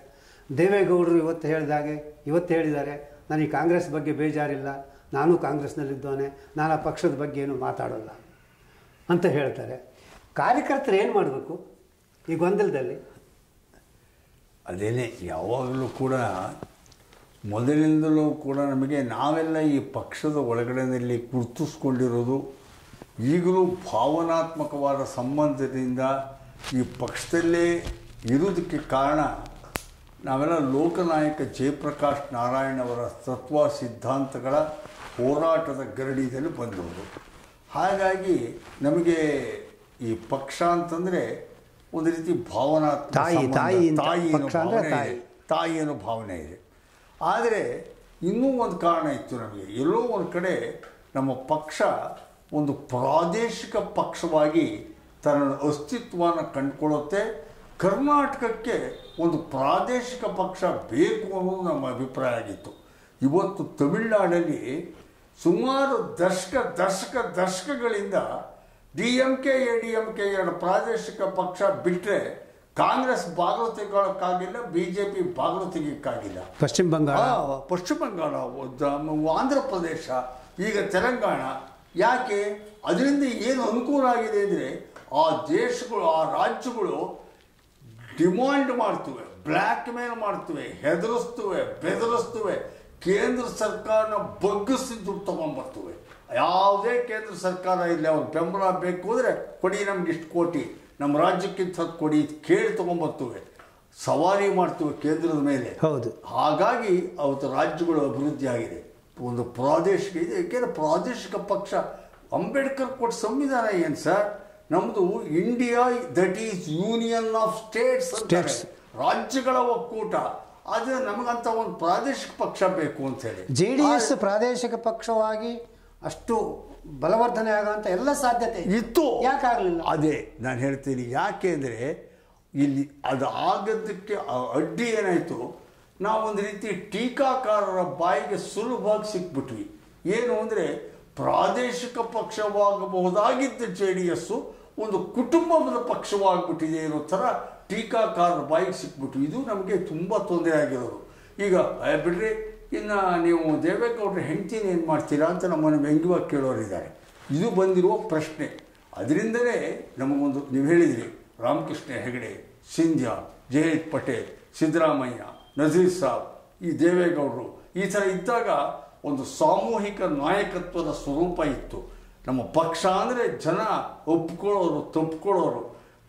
ದೇವೇಗೌಡರು ಇವತ್ತು ಹೇಳಿದಾಗೆ ಇವತ್ತು ಹೇಳಿದ್ದಾರೆ ನನಗೆ ಕಾಂಗ್ರೆಸ್ ಬಗ್ಗೆ ಬೇಜಾರಿಲ್ಲ, ನಾನು ಕಾಂಗ್ರೆಸ್ನಲ್ಲಿದ್ದವನೇ, ನಾನು ಆ ಪಕ್ಷದ ಬಗ್ಗೆ ಏನು ಮಾತಾಡೋಲ್ಲ ಅಂತ ಹೇಳ್ತಾರೆ। ಕಾರ್ಯಕರ್ತರು ಏನು ಮಾಡಬೇಕು ಈ ಗೊಂದಲದಲ್ಲಿ? ಅದೇನೇ ಯಾವಾಗಲೂ ಕೂಡ ಮೊದಲಿಂದಲೂ ಕೂಡ ನಮಗೆ ನಾವೆಲ್ಲ ಈ ಪಕ್ಷದ ಒಳಗಡೆಯಲ್ಲಿ ಗುರುತಿಸ್ಕೊಂಡಿರೋದು ಈಗಲೂ ಭಾವನಾತ್ಮಕವಾದ ಸಂಬಂಧದಿಂದ ಈ ಪಕ್ಷದಲ್ಲೇ ಇರೋದಕ್ಕೆ ಕಾರಣ ನಾವೆಲ್ಲ ಲೋಕನಾಯಕ ಜಯಪ್ರಕಾಶ್ ನಾರಾಯಣ್ ಅವರ ತತ್ವ ಸಿದ್ಧಾಂತಗಳ ಹೋರಾಟದ ಗರಡಿಯಲ್ಲಿ ಬಂದವರು। ಹಾಗಾಗಿ ನಮಗೆ ಈ ಪಕ್ಷ ಅಂತಂದರೆ ಒಂದು ರೀತಿ ಭಾವನಾತ್ಮಕ ತಾಯಿ ತಾಯಿ ತಾಯಿ ತಾಯಿ ಅನ್ನೋ ಭಾವನೆ ಇದೆ। ಆದರೆ ಇನ್ನೂ ಒಂದು ಕಾರಣ ಇತ್ತು, ನಮಗೆ ಎಲ್ಲೋ ಒಂದು ಕಡೆ ನಮ್ಮ ಪಕ್ಷ ಒಂದು ಪ್ರಾದೇಶಿಕ ಪಕ್ಷವಾಗಿ ತನ್ನ ಅಸ್ತಿತ್ವವನ್ನು ಕಂಡುಕೊಳ್ಳುತ್ತೆ, ಕರ್ನಾಟಕಕ್ಕೆ ಒಂದು ಪ್ರಾದೇಶಿಕ ಪಕ್ಷ ಬೇಕು ಅನ್ನೋದು ನಮ್ಮ ಅಭಿಪ್ರಾಯ ಆಗಿತ್ತು। ಇವತ್ತು ತಮಿಳುನಾಡಲ್ಲಿ ಸುಮಾರು ದಶಕ ದಶಕ ದಶಕಗಳಿಂದ D M K A D M K ಎರಡು ಪ್ರಾದೇಶಿಕ ಪಕ್ಷ ಬಿಟ್ಟರೆ ಕಾಂಗ್ರೆಸ್ ಭಾಗಲು ತೆಗೊಳ್ಳೋಕ್ಕಾಗಿಲ್ಲ, ಬಿ ಜೆ ಪಿ ಭಾಗಲು ತೆಗಿಯೋಕ್ಕಾಗಿಲ್ಲ। ಪಶ್ಚಿಮ ಬಂಗಾಳ ಪಶ್ಚಿಮ ಬಂಗಾಳ ಆಂಧ್ರ ಪ್ರದೇಶ ಈಗ ತೆಲಂಗಾಣ, ಯಾಕೆ? ಅದರಿಂದ ಏನು ಅನುಕೂಲ ಆಗಿದೆ ಅಂದರೆ ಆ ದೇಶಗಳು ಆ ರಾಜ್ಯಗಳು ಡಿಮಾಂಡ್ ಮಾಡ್ತವೆ, ಬ್ಲ್ಯಾಕ್ ಮೇಲ್ ಮಾಡ್ತವೆ, ಹೆದರಿಸ್ತವೆ, ಬೆದರಿಸ್ತವೆ, ಕೇಂದ್ರ ಸರ್ಕಾರನ ಬಗ್ಗಿಸಿ ದುಡ್ಡು ತೊಗೊಂಡ್ಬರ್ತವೆ। ಯಾವುದೇ ಕೇಂದ್ರ ಸರ್ಕಾರ ಇಲ್ಲಿ ಅವ್ರ ಬೆಂಬಲ ಬೇಕು ಅಂದರೆ ಕೊಡಿ ನಮ್ಗೆ ಇಷ್ಟು ಕೋಟಿ, ನಮ್ಮ ರಾಜ್ಯಕ್ಕಿಂತ ಹತ್ತು ಕೊಡಿ ಕೇಳಿ ತೊಗೊಂಡ್ಬರ್ತವೆ, ಸವಾರಿ ಮಾಡ್ತವೆ ಕೇಂದ್ರದ ಮೇಲೆ। ಹೌದು, ಹಾಗಾಗಿ ಅವತ್ತು ರಾಜ್ಯಗಳು ಅಭಿವೃದ್ಧಿ ಆಗಿದೆ। ಒಂದು ಪ್ರಾದೇಶಿಕ ಇದೆ, ಏಕೆಂದರೆ ಪ್ರಾದೇಶಿಕ ಪಕ್ಷ ಅಂಬೇಡ್ಕರ್ ಕೊಟ್ಟ ಸಂವಿಧಾನ ಏನು ಸರ್, ನಮ್ಮದು India that is union of states states ರಾಜ್ಯಗಳ ಒಕ್ಕೂಟ, ಆದರೆ ನಮಗಂತ ಒಂದು ಪ್ರಾದೇಶಿಕ ಪಕ್ಷ ಬೇಕು ಅಂತ ಹೇಳಿ ಜೆ ಡಿ ಎಸ್ ಪ್ರಾದೇಶಿಕ ಪಕ್ಷವಾಗಿ ಅಷ್ಟು ಬಲವರ್ಧನೆ ಆಗೋಂಥ ಎಲ್ಲ ಸಾಧ್ಯತೆ ಇತ್ತು, ಯಾಕಾಗಲಿಲ್ಲ? ಅದೇ ನಾನು ಹೇಳ್ತೀನಿ, ಯಾಕೆ ಅಂದರೆ ಇಲ್ಲಿ ಅದು ಆಗದಕ್ಕೆ ಅಡ್ಡಿ ಏನಾಯಿತು, ನಾವೊಂದು ರೀತಿ ಟೀಕಾಕಾರರ ಬಾಯಿಗೆ ಸುಲಭವಾಗಿ ಸಿಕ್ಬಿಟ್ವಿ। ಏನು ಅಂದರೆ, ಪ್ರಾದೇಶಿಕ ಪಕ್ಷವಾಗಬಹುದಾಗಿದ್ದ ಜೆ ಡಿ ಎಸ್ಸು ಒಂದು ಕುಟುಂಬದ ಪಕ್ಷವಾಗ್ಬಿಟ್ಟಿದೆ ಅನ್ನೋ ಥರ ಟೀಕಾಕಾರರ ಬಾಯಿಗೆ ಸಿಕ್ಬಿಟ್ಟು ಇದು ನಮಗೆ ತುಂಬ ತೊಂದರೆ ಆಗಿರೋದು। ಈಗ ಬಿಡ್ರಿ, ಇನ್ನು ನೀವು ದೇವೇಗೌಡರ ಹೆಂಡ್ತಿನ ಏನು ಮಾಡ್ತೀರಾ ಅಂತ ನಮ್ಮನ್ನು ವ್ಯಂಗ್ಯವಾಗಿ ಕೇಳೋರಿದ್ದಾರೆ, ಇದು ಬಂದಿರುವ ಪ್ರಶ್ನೆ। ಅದರಿಂದಲೇ ನಮಗೊಂದು ನೀವು ಹೇಳಿದ್ರಿ, ರಾಮಕೃಷ್ಣ ಹೆಗಡೆ, ಸಿಂಧ್ಯಾ, ಜಯಂತ್ ಪಟೇಲ್, ಸಿದ್ದರಾಮಯ್ಯ, ನಜೀರ್ ಸಾಬ್, ಈ ದೇವೇಗೌಡರು ಈ ಥರ ಇದ್ದಾಗ ಒಂದು ಸಾಮೂಹಿಕ ನಾಯಕತ್ವದ ಸ್ವರೂಪ ಇತ್ತು। ನಮ್ಮ ಪಕ್ಷ ಅಂದರೆ ಜನ ಒಪ್ಕೊಳ್ಳೋರು ತಪ್ಪಿಕೊಳ್ಳೋರು,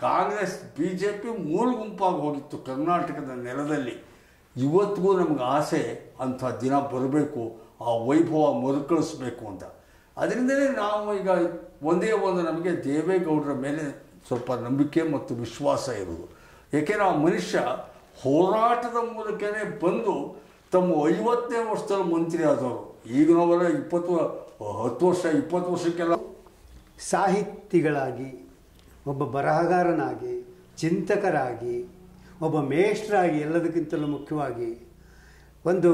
ಕಾಂಗ್ರೆಸ್ ಬಿ ಜೆ ಪಿ ಮೂಲ ಗುಂಪಾಗಿ ಹೋಗಿತ್ತು ಕರ್ನಾಟಕದ ನೆಲದಲ್ಲಿ। ಇವತ್ತಿಗೂ ನಮ್ಗೆ ಆಸೆ ಅಂಥ ದಿನ ಬರಬೇಕು, ಆ ವೈಭವ ಮರುಕಳಿಸ್ಬೇಕು ಅಂತ। ಅದರಿಂದಲೇ ನಾವು ಈಗ ಒಂದೇ ಒಂದು ನಮಗೆ ದೇವೇಗೌಡರ ಮೇಲೆ ಸ್ವಲ್ಪ ನಂಬಿಕೆ ಮತ್ತು ವಿಶ್ವಾಸ ಇರೋದು, ಏಕೆಂದರೆ ಆ ಮನುಷ್ಯ ಹೋರಾಟದ ಮೂಲಕವೇ ಬಂದು ತಮ್ಮ ಐವತ್ತನೇ ವರ್ಷದಲ್ಲಿ ಮಂತ್ರಿ ಆದವರು। ಈಗ ನಾವೆಲ್ಲ ಇಪ್ಪತ್ತು ಹತ್ತು ವರ್ಷ ಇಪ್ಪತ್ತು ವರ್ಷಕ್ಕೆಲ್ಲ ಸಾಹಿತಿಗಳಾಗಿ, ಒಬ್ಬ ಬರಹಗಾರನಾಗಿ, ಚಿಂತಕರಾಗಿ, ಒಬ್ಬ ಮೇಷ್ಟ್ರಾಗಿ, ಎಲ್ಲದಕ್ಕಿಂತಲೂ ಮುಖ್ಯವಾಗಿ ಒಂದು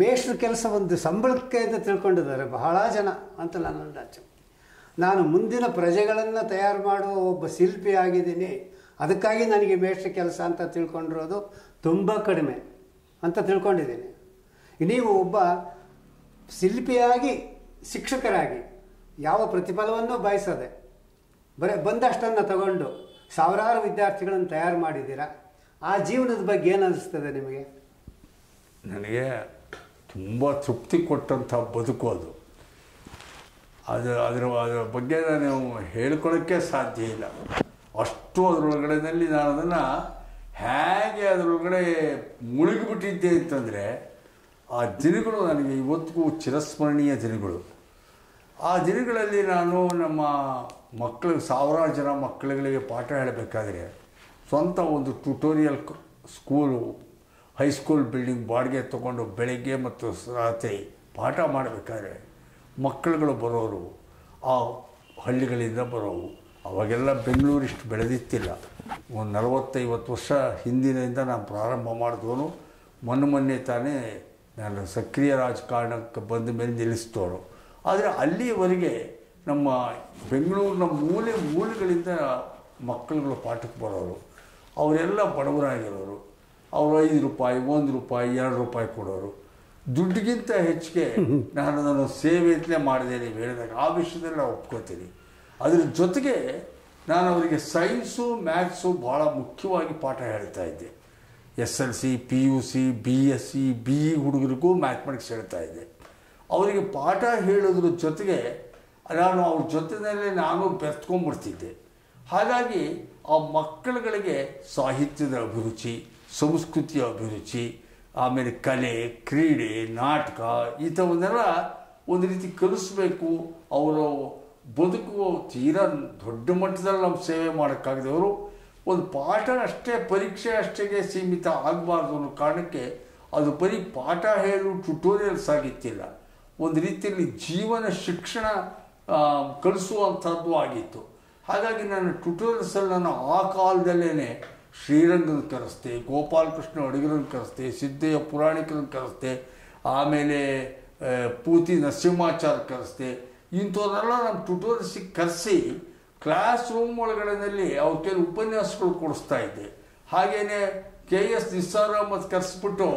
ಮೇಷ್ಟ್ರ ಕೆಲಸ ಒಂದು ಸಂಬಳಕ್ಕೆ ಅಂತ ತಿಳ್ಕೊಂಡಿದ್ದಾರೆ ಬಹಳ ಜನ ಅಂತ ನನ್ನ ಅಂದಾಜು। ನಾನು ಮುಂದಿನ ಪ್ರಜೆಗಳನ್ನು ತಯಾರು ಮಾಡುವ ಒಬ್ಬ ಶಿಲ್ಪಿ ಆಗಿದ್ದೀನಿ, ಅದಕ್ಕಾಗಿ ನನಗೆ ಮೇಷ್ಟ್ರ ಕೆಲಸ ಅಂತ ತಿಳ್ಕೊಂಡಿರೋದು ತುಂಬಾ ಕಡಿಮೆ ಅಂತ ತಿಳ್ಕೊಂಡಿದ್ದೀನಿ. ನೀವು ಒಬ್ಬ ಶಿಲ್ಪಿಯಾಗಿ ಶಿಕ್ಷಕರಾಗಿ ಯಾವ ಪ್ರತಿಫಲವನ್ನು ಬಯಸದೆ ಬರೆ ಬಂದಷ್ಟನ್ನ ತಗೊಂಡು ಸಾವಿರಾರು ವಿದ್ಯಾರ್ಥಿಗಳನ್ನು ತಯಾರು ಮಾಡಿದಿರಾ. ಆ ಜೀವನದ ಬಗ್ಗೆ ಏನು ಅನಿಸುತ್ತದೆ ನಿಮಗೆ? ನನಗೆ ತುಂಬ ತೃಪ್ತಿ ಕೊಟ್ಟಂತ ಬದುಕು ಅದು. ಅದು ಅದರ ಅದರ ಬಗ್ಗೆ ನಾನು ಹೇಳ್ಕೊಳ್ಳೋಕ್ಕೆ ಸಾಧ್ಯ ಇಲ್ಲ. ಅಷ್ಟು ಅದರೊಳಗಡೆನಲ್ಲಿ ನಾನು ಅದನ್ನು ಹೇಗೆ ಅದರೊಳಗಡೆ ಮುಳುಗಿಬಿಟ್ಟಿದ್ದೆ ಅಂತಂದರೆ ಆ ದಿನಗಳು ನನಗೆ ಇವತ್ತಿಗೂ ಚಿರಸ್ಮರಣೀಯ ದಿನಗಳು. ಆ ದಿನಗಳಲ್ಲಿ ನಾನು ನಮ್ಮ ಮಕ್ಕಳು ಸಾವಿರಾರು ಜನ ಮಕ್ಕಳುಗಳಿಗೆ ಪಾಠ ಹೇಳಬೇಕಾದ್ರೆ ಸ್ವಂತ ಒಂದು ಟ್ಯುಟೋರಿಯಲ್ ಸ್ಕೂಲು ಹೈಸ್ಕೂಲ್ ಬಿಲ್ಡಿಂಗ್ ಬಾಡಿಗೆ ತೊಗೊಂಡು ಬೆಳಗ್ಗೆ ಮತ್ತು ರಾತ್ರಿ ಪಾಠ ಮಾಡಬೇಕಾದ್ರೆ ಮಕ್ಕಳುಗಳು ಬರೋರು ಆ ಹಳ್ಳಿಗಳಿಂದ ಬರೋವು. ಅವಾಗೆಲ್ಲ ಬೆಂಗಳೂರಿಷ್ಟು ಬೆಳೆದಿತ್ತಿಲ್ಲ. ಒಂದು ನಲವತ್ತೈವತ್ತು ವರ್ಷ ಹಿಂದಿನಿಂದ ನಾನು ಪ್ರಾರಂಭ ಮಾಡಿದವನು ಮೊನ್ನೆ ಮೊನ್ನೆ ತಾನೇ ನಾನು ಸಕ್ರಿಯ ರಾಜಕಾರಣಕ್ಕೆ ಬಂದ ಮೇಲೆ ನಿಲ್ಲಿಸ್ತವನು. ಆದರೆ ಅಲ್ಲಿಯವರೆಗೆ ನಮ್ಮ ಬೆಂಗಳೂರಿನ ಮೂಲೆ ಮೂಲೆಗಳಿಂದ ಮಕ್ಕಳುಗಳು ಪಾಠಕ್ಕೆ ಬರೋರು. ಅವರೆಲ್ಲ ಬಡವರಾಗಿರೋರು. ಅವರು ಐದು ರೂಪಾಯಿ ಒಂದು ರೂಪಾಯಿ ಎರಡು ರೂಪಾಯಿ ಕೊಡೋರು. ದುಡ್ಡಿಗಿಂತ ಹೆಚ್ಚಿಗೆ ನಾನು ಅದನ್ನು ಸೇವೆಯತ್ಲೇ ಮಾಡಿದೆ ನೀವು ಹೇಳಿದಾಗ ಆ ವಿಷಯದಲ್ಲಿ ನಾವು ಒಪ್ಕೋತೀನಿ. ಅದರ ಜೊತೆಗೆ ನಾನು ಅವರಿಗೆ ಸೈನ್ಸು ಮ್ಯಾಥ್ಸು ಭಾಳ ಮುಖ್ಯವಾಗಿ ಪಾಠ ಹೇಳ್ತಾ ಇದ್ದೆ. S L C P U C B S C B E ಹುಡುಗರಿಗೂ ಮ್ಯಾಥಮೆಟಿಕ್ಸ್ ಹೇಳ್ತಾ ಇದ್ದೆ. ಅವರಿಗೆ ಪಾಠ ಹೇಳೋದ್ರ ಜೊತೆಗೆ ನಾನು ಅವ್ರ ಜೊತೆಯಲ್ಲೇ ನಾನು ಬೆರೆತ್ಕೊಂಡ್ಬಿಡ್ತಿದ್ದೆ. ಹಾಗಾಗಿ ಆ ಮಕ್ಕಳುಗಳಿಗೆ ಸಾಹಿತ್ಯದ ಅಭಿರುಚಿ, ಸಂಸ್ಕೃತಿಯ ಅಭಿರುಚಿ, ಆಮೇಲೆ ಕಲೆ, ಕ್ರೀಡೆ, ನಾಟಕ ಇಂಥವನ್ನೆಲ್ಲ ಒಂದು ರೀತಿ ಕಲಿಸ್ಬೇಕು. ಅವರು ಬದುಕುವ ತೀರಾ ದೊಡ್ಡ ಮಟ್ಟದಲ್ಲಿ ನಮ್ಮ ಸೇವೆ ಮಾಡೋಕ್ಕಾಗದವರು ಒಂದು ಪಾಠ ಅಷ್ಟೇ ಪರೀಕ್ಷೆ ಅಷ್ಟೇ ಸೀಮಿತ ಆಗಬಾರ್ದು ಅನ್ನೋ ಕಾರಣಕ್ಕೆ ಅದು ಬರೀ ಪಾಠ ಹೇಳು ಟ್ಯುಟೋರಿಯಲ್ಸ್ ಆಗಿತ್ತಿಲ್ಲ. ಒಂದು ರೀತಿಯಲ್ಲಿ ಜೀವನ ಶಿಕ್ಷಣ ಕಲಿಸುವಂಥದ್ದು ಆಗಿತ್ತು. ಹಾಗಾಗಿ ನಾನು ಟ್ಯುಟೋರಿಯಲ್ಸಲ್ಲಿ ನಾನು ಆ ಕಾಲದಲ್ಲೇ ಶ್ರೀರಂಗನ ಕರೆಸ್ತೆ, ಗೋಪಾಲಕೃಷ್ಣ ಅಡಿಗರನ್ನು ಕರೆಸ್ತೆ, ಸಿದ್ದಯ್ಯ ಪುರಾಣಿಕರನ್ನು ಕರೆಸ್ತೆ, ಆಮೇಲೆ ಪೂತಿ ನರಸಿಂಹಾಚಾರ್ಯ ಕರೆಸ್ತೆ. ಇಂಥವ್ರನ್ನೆಲ್ಲ ನಮ್ಮ ಟ್ಯುಟೋರಿಯಲ್ಸಿಗೆ ಕರೆಸಿ ಕ್ಲಾಸ್ ರೂಮ್ ಒಳಗಡೆನಲ್ಲಿ ಅವ್ರ ಕೆಲವು ಉಪನ್ಯಾಸಗಳು ಕೊಡಿಸ್ತಾ ಇದ್ದೆ. ಹಾಗೆಯೇ ಕೆ ಎಸ್ ನಿಸ್ಸಾರ್ ಮತ್ತು ಕರೆಸ್ಬಿಟ್ಟು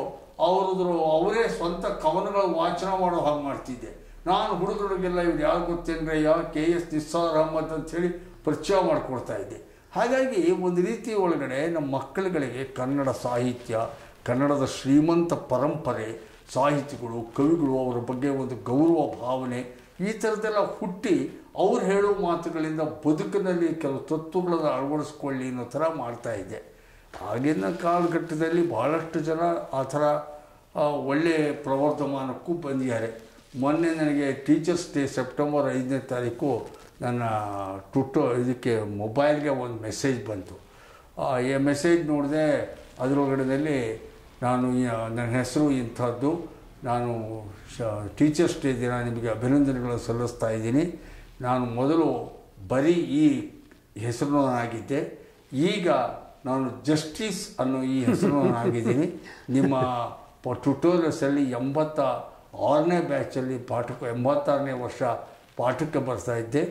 ಅವರದ್ರು ಅವರೇ ಸ್ವಂತ ಕವನಗಳ ವಾಚನ ಮಾಡೋ ಹಾಗೆ ಮಾಡ್ತಿದ್ದೆ. ನಾನು ಹುಡುಗರಿಗೆಲ್ಲ ಇವ್ರು ಯಾರು ಗೊತ್ತೇನ್ರಯ್ಯ ಕೆ ಎಸ್ ನಿಸ್ಸಾರ್ ಅಹಮದ್ ಅಂಥೇಳಿ ಪರಿಚಯ ಮಾಡಿಕೊಡ್ತಾ ಇದ್ದೆ. ಹಾಗಾಗಿ ಒಂದು ರೀತಿ ಒಳಗಡೆ ನಮ್ಮ ಮಕ್ಕಳುಗಳಿಗೆ ಕನ್ನಡ ಸಾಹಿತ್ಯ, ಕನ್ನಡದ ಶ್ರೀಮಂತ ಪರಂಪರೆ, ಸಾಹಿತಿಗಳು, ಕವಿಗಳು, ಅವರ ಬಗ್ಗೆ ಒಂದು ಗೌರವ ಭಾವನೆ ಈ ಥರದ್ದೆಲ್ಲ ಹುಟ್ಟಿ ಅವ್ರು ಹೇಳೋ ಮಾತುಗಳಿಂದ ಬದುಕಿನಲ್ಲಿ ಕೆಲವು ತತ್ವಗಳನ್ನು ಅಳವಡಿಸ್ಕೊಳ್ಳಿ ಅನ್ನೋ ಥರ ಮಾಡ್ತಾಯಿದ್ದೆ. ಆಗಿನ ಕಾಲಘಟ್ಟದಲ್ಲಿ ಭಾಳಷ್ಟು ಜನ ಆ ಥರ ಒಳ್ಳೆಯ ಪ್ರವರ್ಧಮಾನಕ್ಕೂ ಬಂದಿದ್ದಾರೆ. ಮೊನ್ನೆ ನನಗೆ ಟೀಚರ್ಸ್ ಡೇ ಸೆಪ್ಟೆಂಬರ್ ಐದನೇ ತಾರೀಕು ನನ್ನ ಟ್ವಿಟ್ಟೋ ಇದಕ್ಕೆ ಮೊಬೈಲ್ಗೆ ಒಂದು ಮೆಸೇಜ್ ಬಂತು. ಈ ಮೆಸೇಜ್ ನೋಡಿದೆ. ಅದರೊಳಗಡೆಯಲ್ಲಿ ನಾನು ನನ್ನ ಹೆಸರು ಇಂಥದ್ದು, ನಾನು ಟೀಚರ್ಸ್ ಡೇ ದಿನ ನಿಮಗೆ ಅಭಿನಂದನೆಗಳನ್ನು ಸಲ್ಲಿಸ್ತಾ ಇದ್ದೀನಿ. ನಾನು ಮೊದಲು ಬರೀ ಈ ಹೆಸರುನಾಗಿದ್ದೆ, ಈಗ ನಾನು ಜಸ್ಟಿಸ್ ಅನ್ನೋ ಈ ಹೆಸರುನಾಗಿದ್ದೀನಿ. ನಿಮ್ಮ ಟ್ಯುಟೋರಿಯಲ್ಸಲ್ಲಿ ಎಂಬತ್ತ ಆರನೇ ಬ್ಯಾಚಲ್ಲಿ ಪಾಠಕ್ಕೆ ಎಂಬತ್ತಾರನೇ ವರ್ಷ ಪಾಠಕ್ಕೆ ಬರ್ತಾ ಇದ್ದೆ.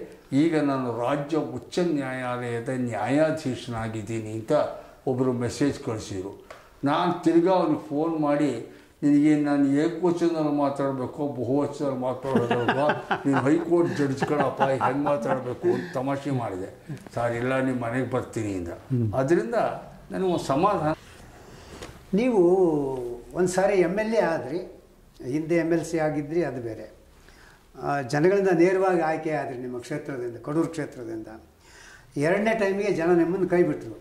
ಈಗ ನಾನು ರಾಜ್ಯ ಉಚ್ಚ ನ್ಯಾಯಾಲಯದ ನ್ಯಾಯಾಧೀಶನಾಗಿದ್ದೀನಿ ಅಂತ ಒಬ್ಬರು ಮೆಸೇಜ್ ಕಳಿಸಿದರು. ನಾನು ತಿರ್ಗಾ ಅವ್ರಿಗೆ ಫೋನ್ ಮಾಡಿ ನಿನಗೆ ನಾನು ಏಕವಚನದಲ್ಲಿ ಮಾತಾಡಬೇಕು ಬಹುವಚನದಲ್ಲಿ ಮಾತಾಡೋದಲ್ವಾ, ನೀನು ಹೈಕೋರ್ಟ್ ಜಡ್ಜ್ಗಳಪ್ಪ ಹೆಂಗೆ ಮಾತಾಡಬೇಕು ಅಂತ ತಮಾಷೆ ಮಾಡಿದೆ. ಸರ್ ಇಲ್ಲ ನಿಮ್ಮ ಮನೆಗೆ ಬರ್ತೀನಿ ಇಂದ. ಅದರಿಂದ ನನಗೆ ಸಮಾಧಾನ. ನೀವು ಒಂದು ಸಾರಿ ಎಮ್ ಎಲ್ ಎ ಆದ್ರಿ, ಹಿಂದೆ ಎಮ್ ಎಲ್ ಸಿ ಆಗಿದ್ರಿ, ಅದು ಬೇರೆ. ಜನಗಳಿಂದ ನೇರವಾಗಿ ಆಯ್ಕೆ ಆದ್ರಿ ನಿಮ್ಮ ಕ್ಷೇತ್ರದಿಂದ, ಕಡೂರು ಕ್ಷೇತ್ರದಿಂದ. ಎರಡನೇ ಟೈಮಿಗೆ ಜನ ನಿಮ್ಮನ್ನು ಕೈ ಬಿಟ್ಟರು.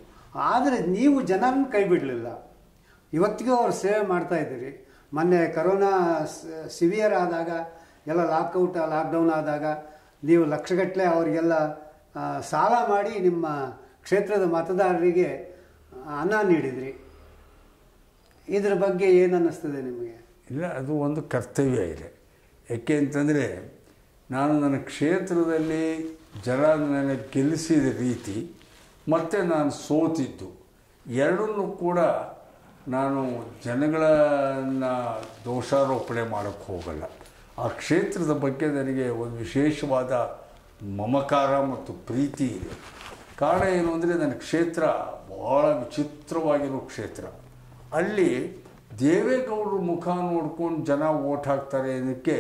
ಆದರೆ ನೀವು ಜನನ ಕೈ ಬಿಡಲಿಲ್ಲ. ಇವತ್ತಿಗೂ ಅವ್ರು ಸೇವೆ ಮಾಡ್ತಾಯಿದ್ದೀರಿ. ಮೊನ್ನೆ ಕರೋನಾ ಸಿವಿಯರ್ ಆದಾಗ ಎಲ್ಲ ಲಾಕ್ಔಟ್ ಲಾಕ್ಡೌನ್ ಆದಾಗ ನೀವು ಲಕ್ಷಗಟ್ಟಲೆ ಅವರಿಗೆಲ್ಲ ಸಾಲ ಮಾಡಿ ನಿಮ್ಮ ಕ್ಷೇತ್ರದ ಮತದಾರರಿಗೆ ಹಣ ನೀಡಿದ್ರಿ. ಇದ್ರ ಬಗ್ಗೆ ಏನು ಅನ್ನಿಸ್ತದೆ ನಿಮಗೆ? ಇಲ್ಲ, ಅದು ಒಂದು ಕರ್ತವ್ಯ ಇದೆ. ಯಾಕೆ ಅಂತಂದರೆ ನಾನು ನನ್ನ ಕ್ಷೇತ್ರದಲ್ಲಿ ಜನ ನನ್ನ ಗೆಲ್ಲಿಸಿದ ರೀತಿ ಮತ್ತು ನಾನು ಸೋತಿದ್ದು ಎರಡನ್ನೂ ಕೂಡ ನಾನು ಜನಗಳನ್ನು ದೋಷಾರೋಪಣೆ ಮಾಡೋಕ್ಕೆ ಹೋಗಲ್ಲ. ಆ ಕ್ಷೇತ್ರದ ಬಗ್ಗೆ ನನಗೆ ಒಂದು ವಿಶೇಷವಾದ ಮಮಕಾರ ಮತ್ತು ಪ್ರೀತಿ ಇದೆ. ಕಾರಣ ಏನು ಅಂದರೆ ನನ್ನ ಕ್ಷೇತ್ರ ಭಾಳ ವಿಚಿತ್ರವಾಗಿರೋ ಕ್ಷೇತ್ರ. ಅಲ್ಲಿ ದೇವೇಗೌಡರ ಮುಖ ನೋಡ್ಕೊಂಡು ಜನ ವೋಟ್ ಹಾಕ್ತಾರೆ ಅನ್ನಕ್ಕೆ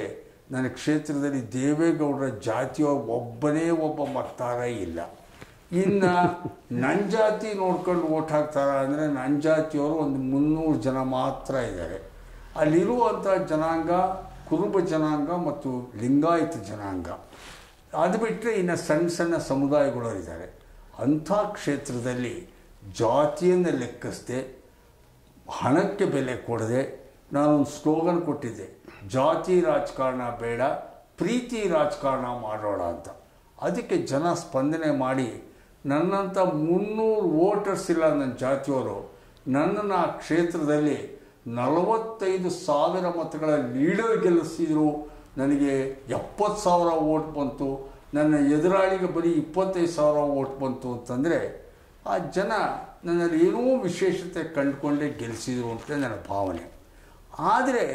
ನನ್ನ ಕ್ಷೇತ್ರದಲ್ಲಿ ದೇವೇಗೌಡರ ಜಾತಿಯ ಒಬ್ಬನೇ ಒಬ್ಬ ಮತದಾರ ಇಲ್ಲ. ಇನ್ನು ನನ್ನ ಜಾತಿ ನೋಡ್ಕೊಂಡು ಓಟ್ ಹಾಕ್ತಾರ ಅಂದರೆ ನನ್ನ ಜಾತಿಯವರು ಒಂದು ಮುನ್ನೂರು ಜನ ಮಾತ್ರ ಇದ್ದಾರೆ. ಅಲ್ಲಿರುವಂಥ ಜನಾಂಗ ಕುರುಬ ಜನಾಂಗ ಮತ್ತು ಲಿಂಗಾಯತ ಜನಾಂಗ, ಅದು ಬಿಟ್ಟರೆ ಇನ್ನು ಸಣ್ಣ ಸಣ್ಣ ಸಮುದಾಯಗಳು ಇದ್ದಾರೆ. ಅಂಥ ಕ್ಷೇತ್ರದಲ್ಲಿ ಜಾತಿಯನ್ನು ಲೆಕ್ಕಿಸದೆ ಹಣಕ್ಕೆ ಬೆಲೆ ಕೊಡದೆ, ನಾನೊಂದು ಸ್ಲೋಗನ್ ಕೊಟ್ಟಿದ್ದೆ, ಜಾತಿ ರಾಜಕಾರಣ ಬೇಡ, ಪ್ರೀತಿ ರಾಜಕಾರಣ ಮಾಡೋಣ ಅಂತ. ಅದಕ್ಕೆ ಜನ ಸ್ಪಂದನೆ ಮಾಡಿ ನನ್ನಂಥ ಮುನ್ನೂರು ವೋಟರ್ಸ್ ಇಲ್ಲ ನನ್ನ ಜಾತಿಯವರು ನನ್ನನ್ನು ಆ ಕ್ಷೇತ್ರದಲ್ಲಿ ನಲವತ್ತೈದು ಸಾವಿರ ಮತಗಳ ಲೀಡರ್ ಗೆಲ್ಲಿಸಿದರು. ನನಗೆ ಎಪ್ಪತ್ತು ಸಾವಿರ ವೋಟ್ ಬಂತು, ನನ್ನ ಎದುರಾಳಿಗೆ ಬರೀ ಇಪ್ಪತ್ತೈದು ಸಾವಿರ ವೋಟ್ ಬಂತು ಅಂತಂದರೆ ಆ ಜನ ನನ್ನಲ್ಲಿ ಏನೂ ವಿಶೇಷತೆ ಕಂಡುಕೊಂಡೇ ಗೆಲ್ಲಿಸಿದರು ಅಂತ ನನ್ನ ಭಾವನೆ. ಆದರೆ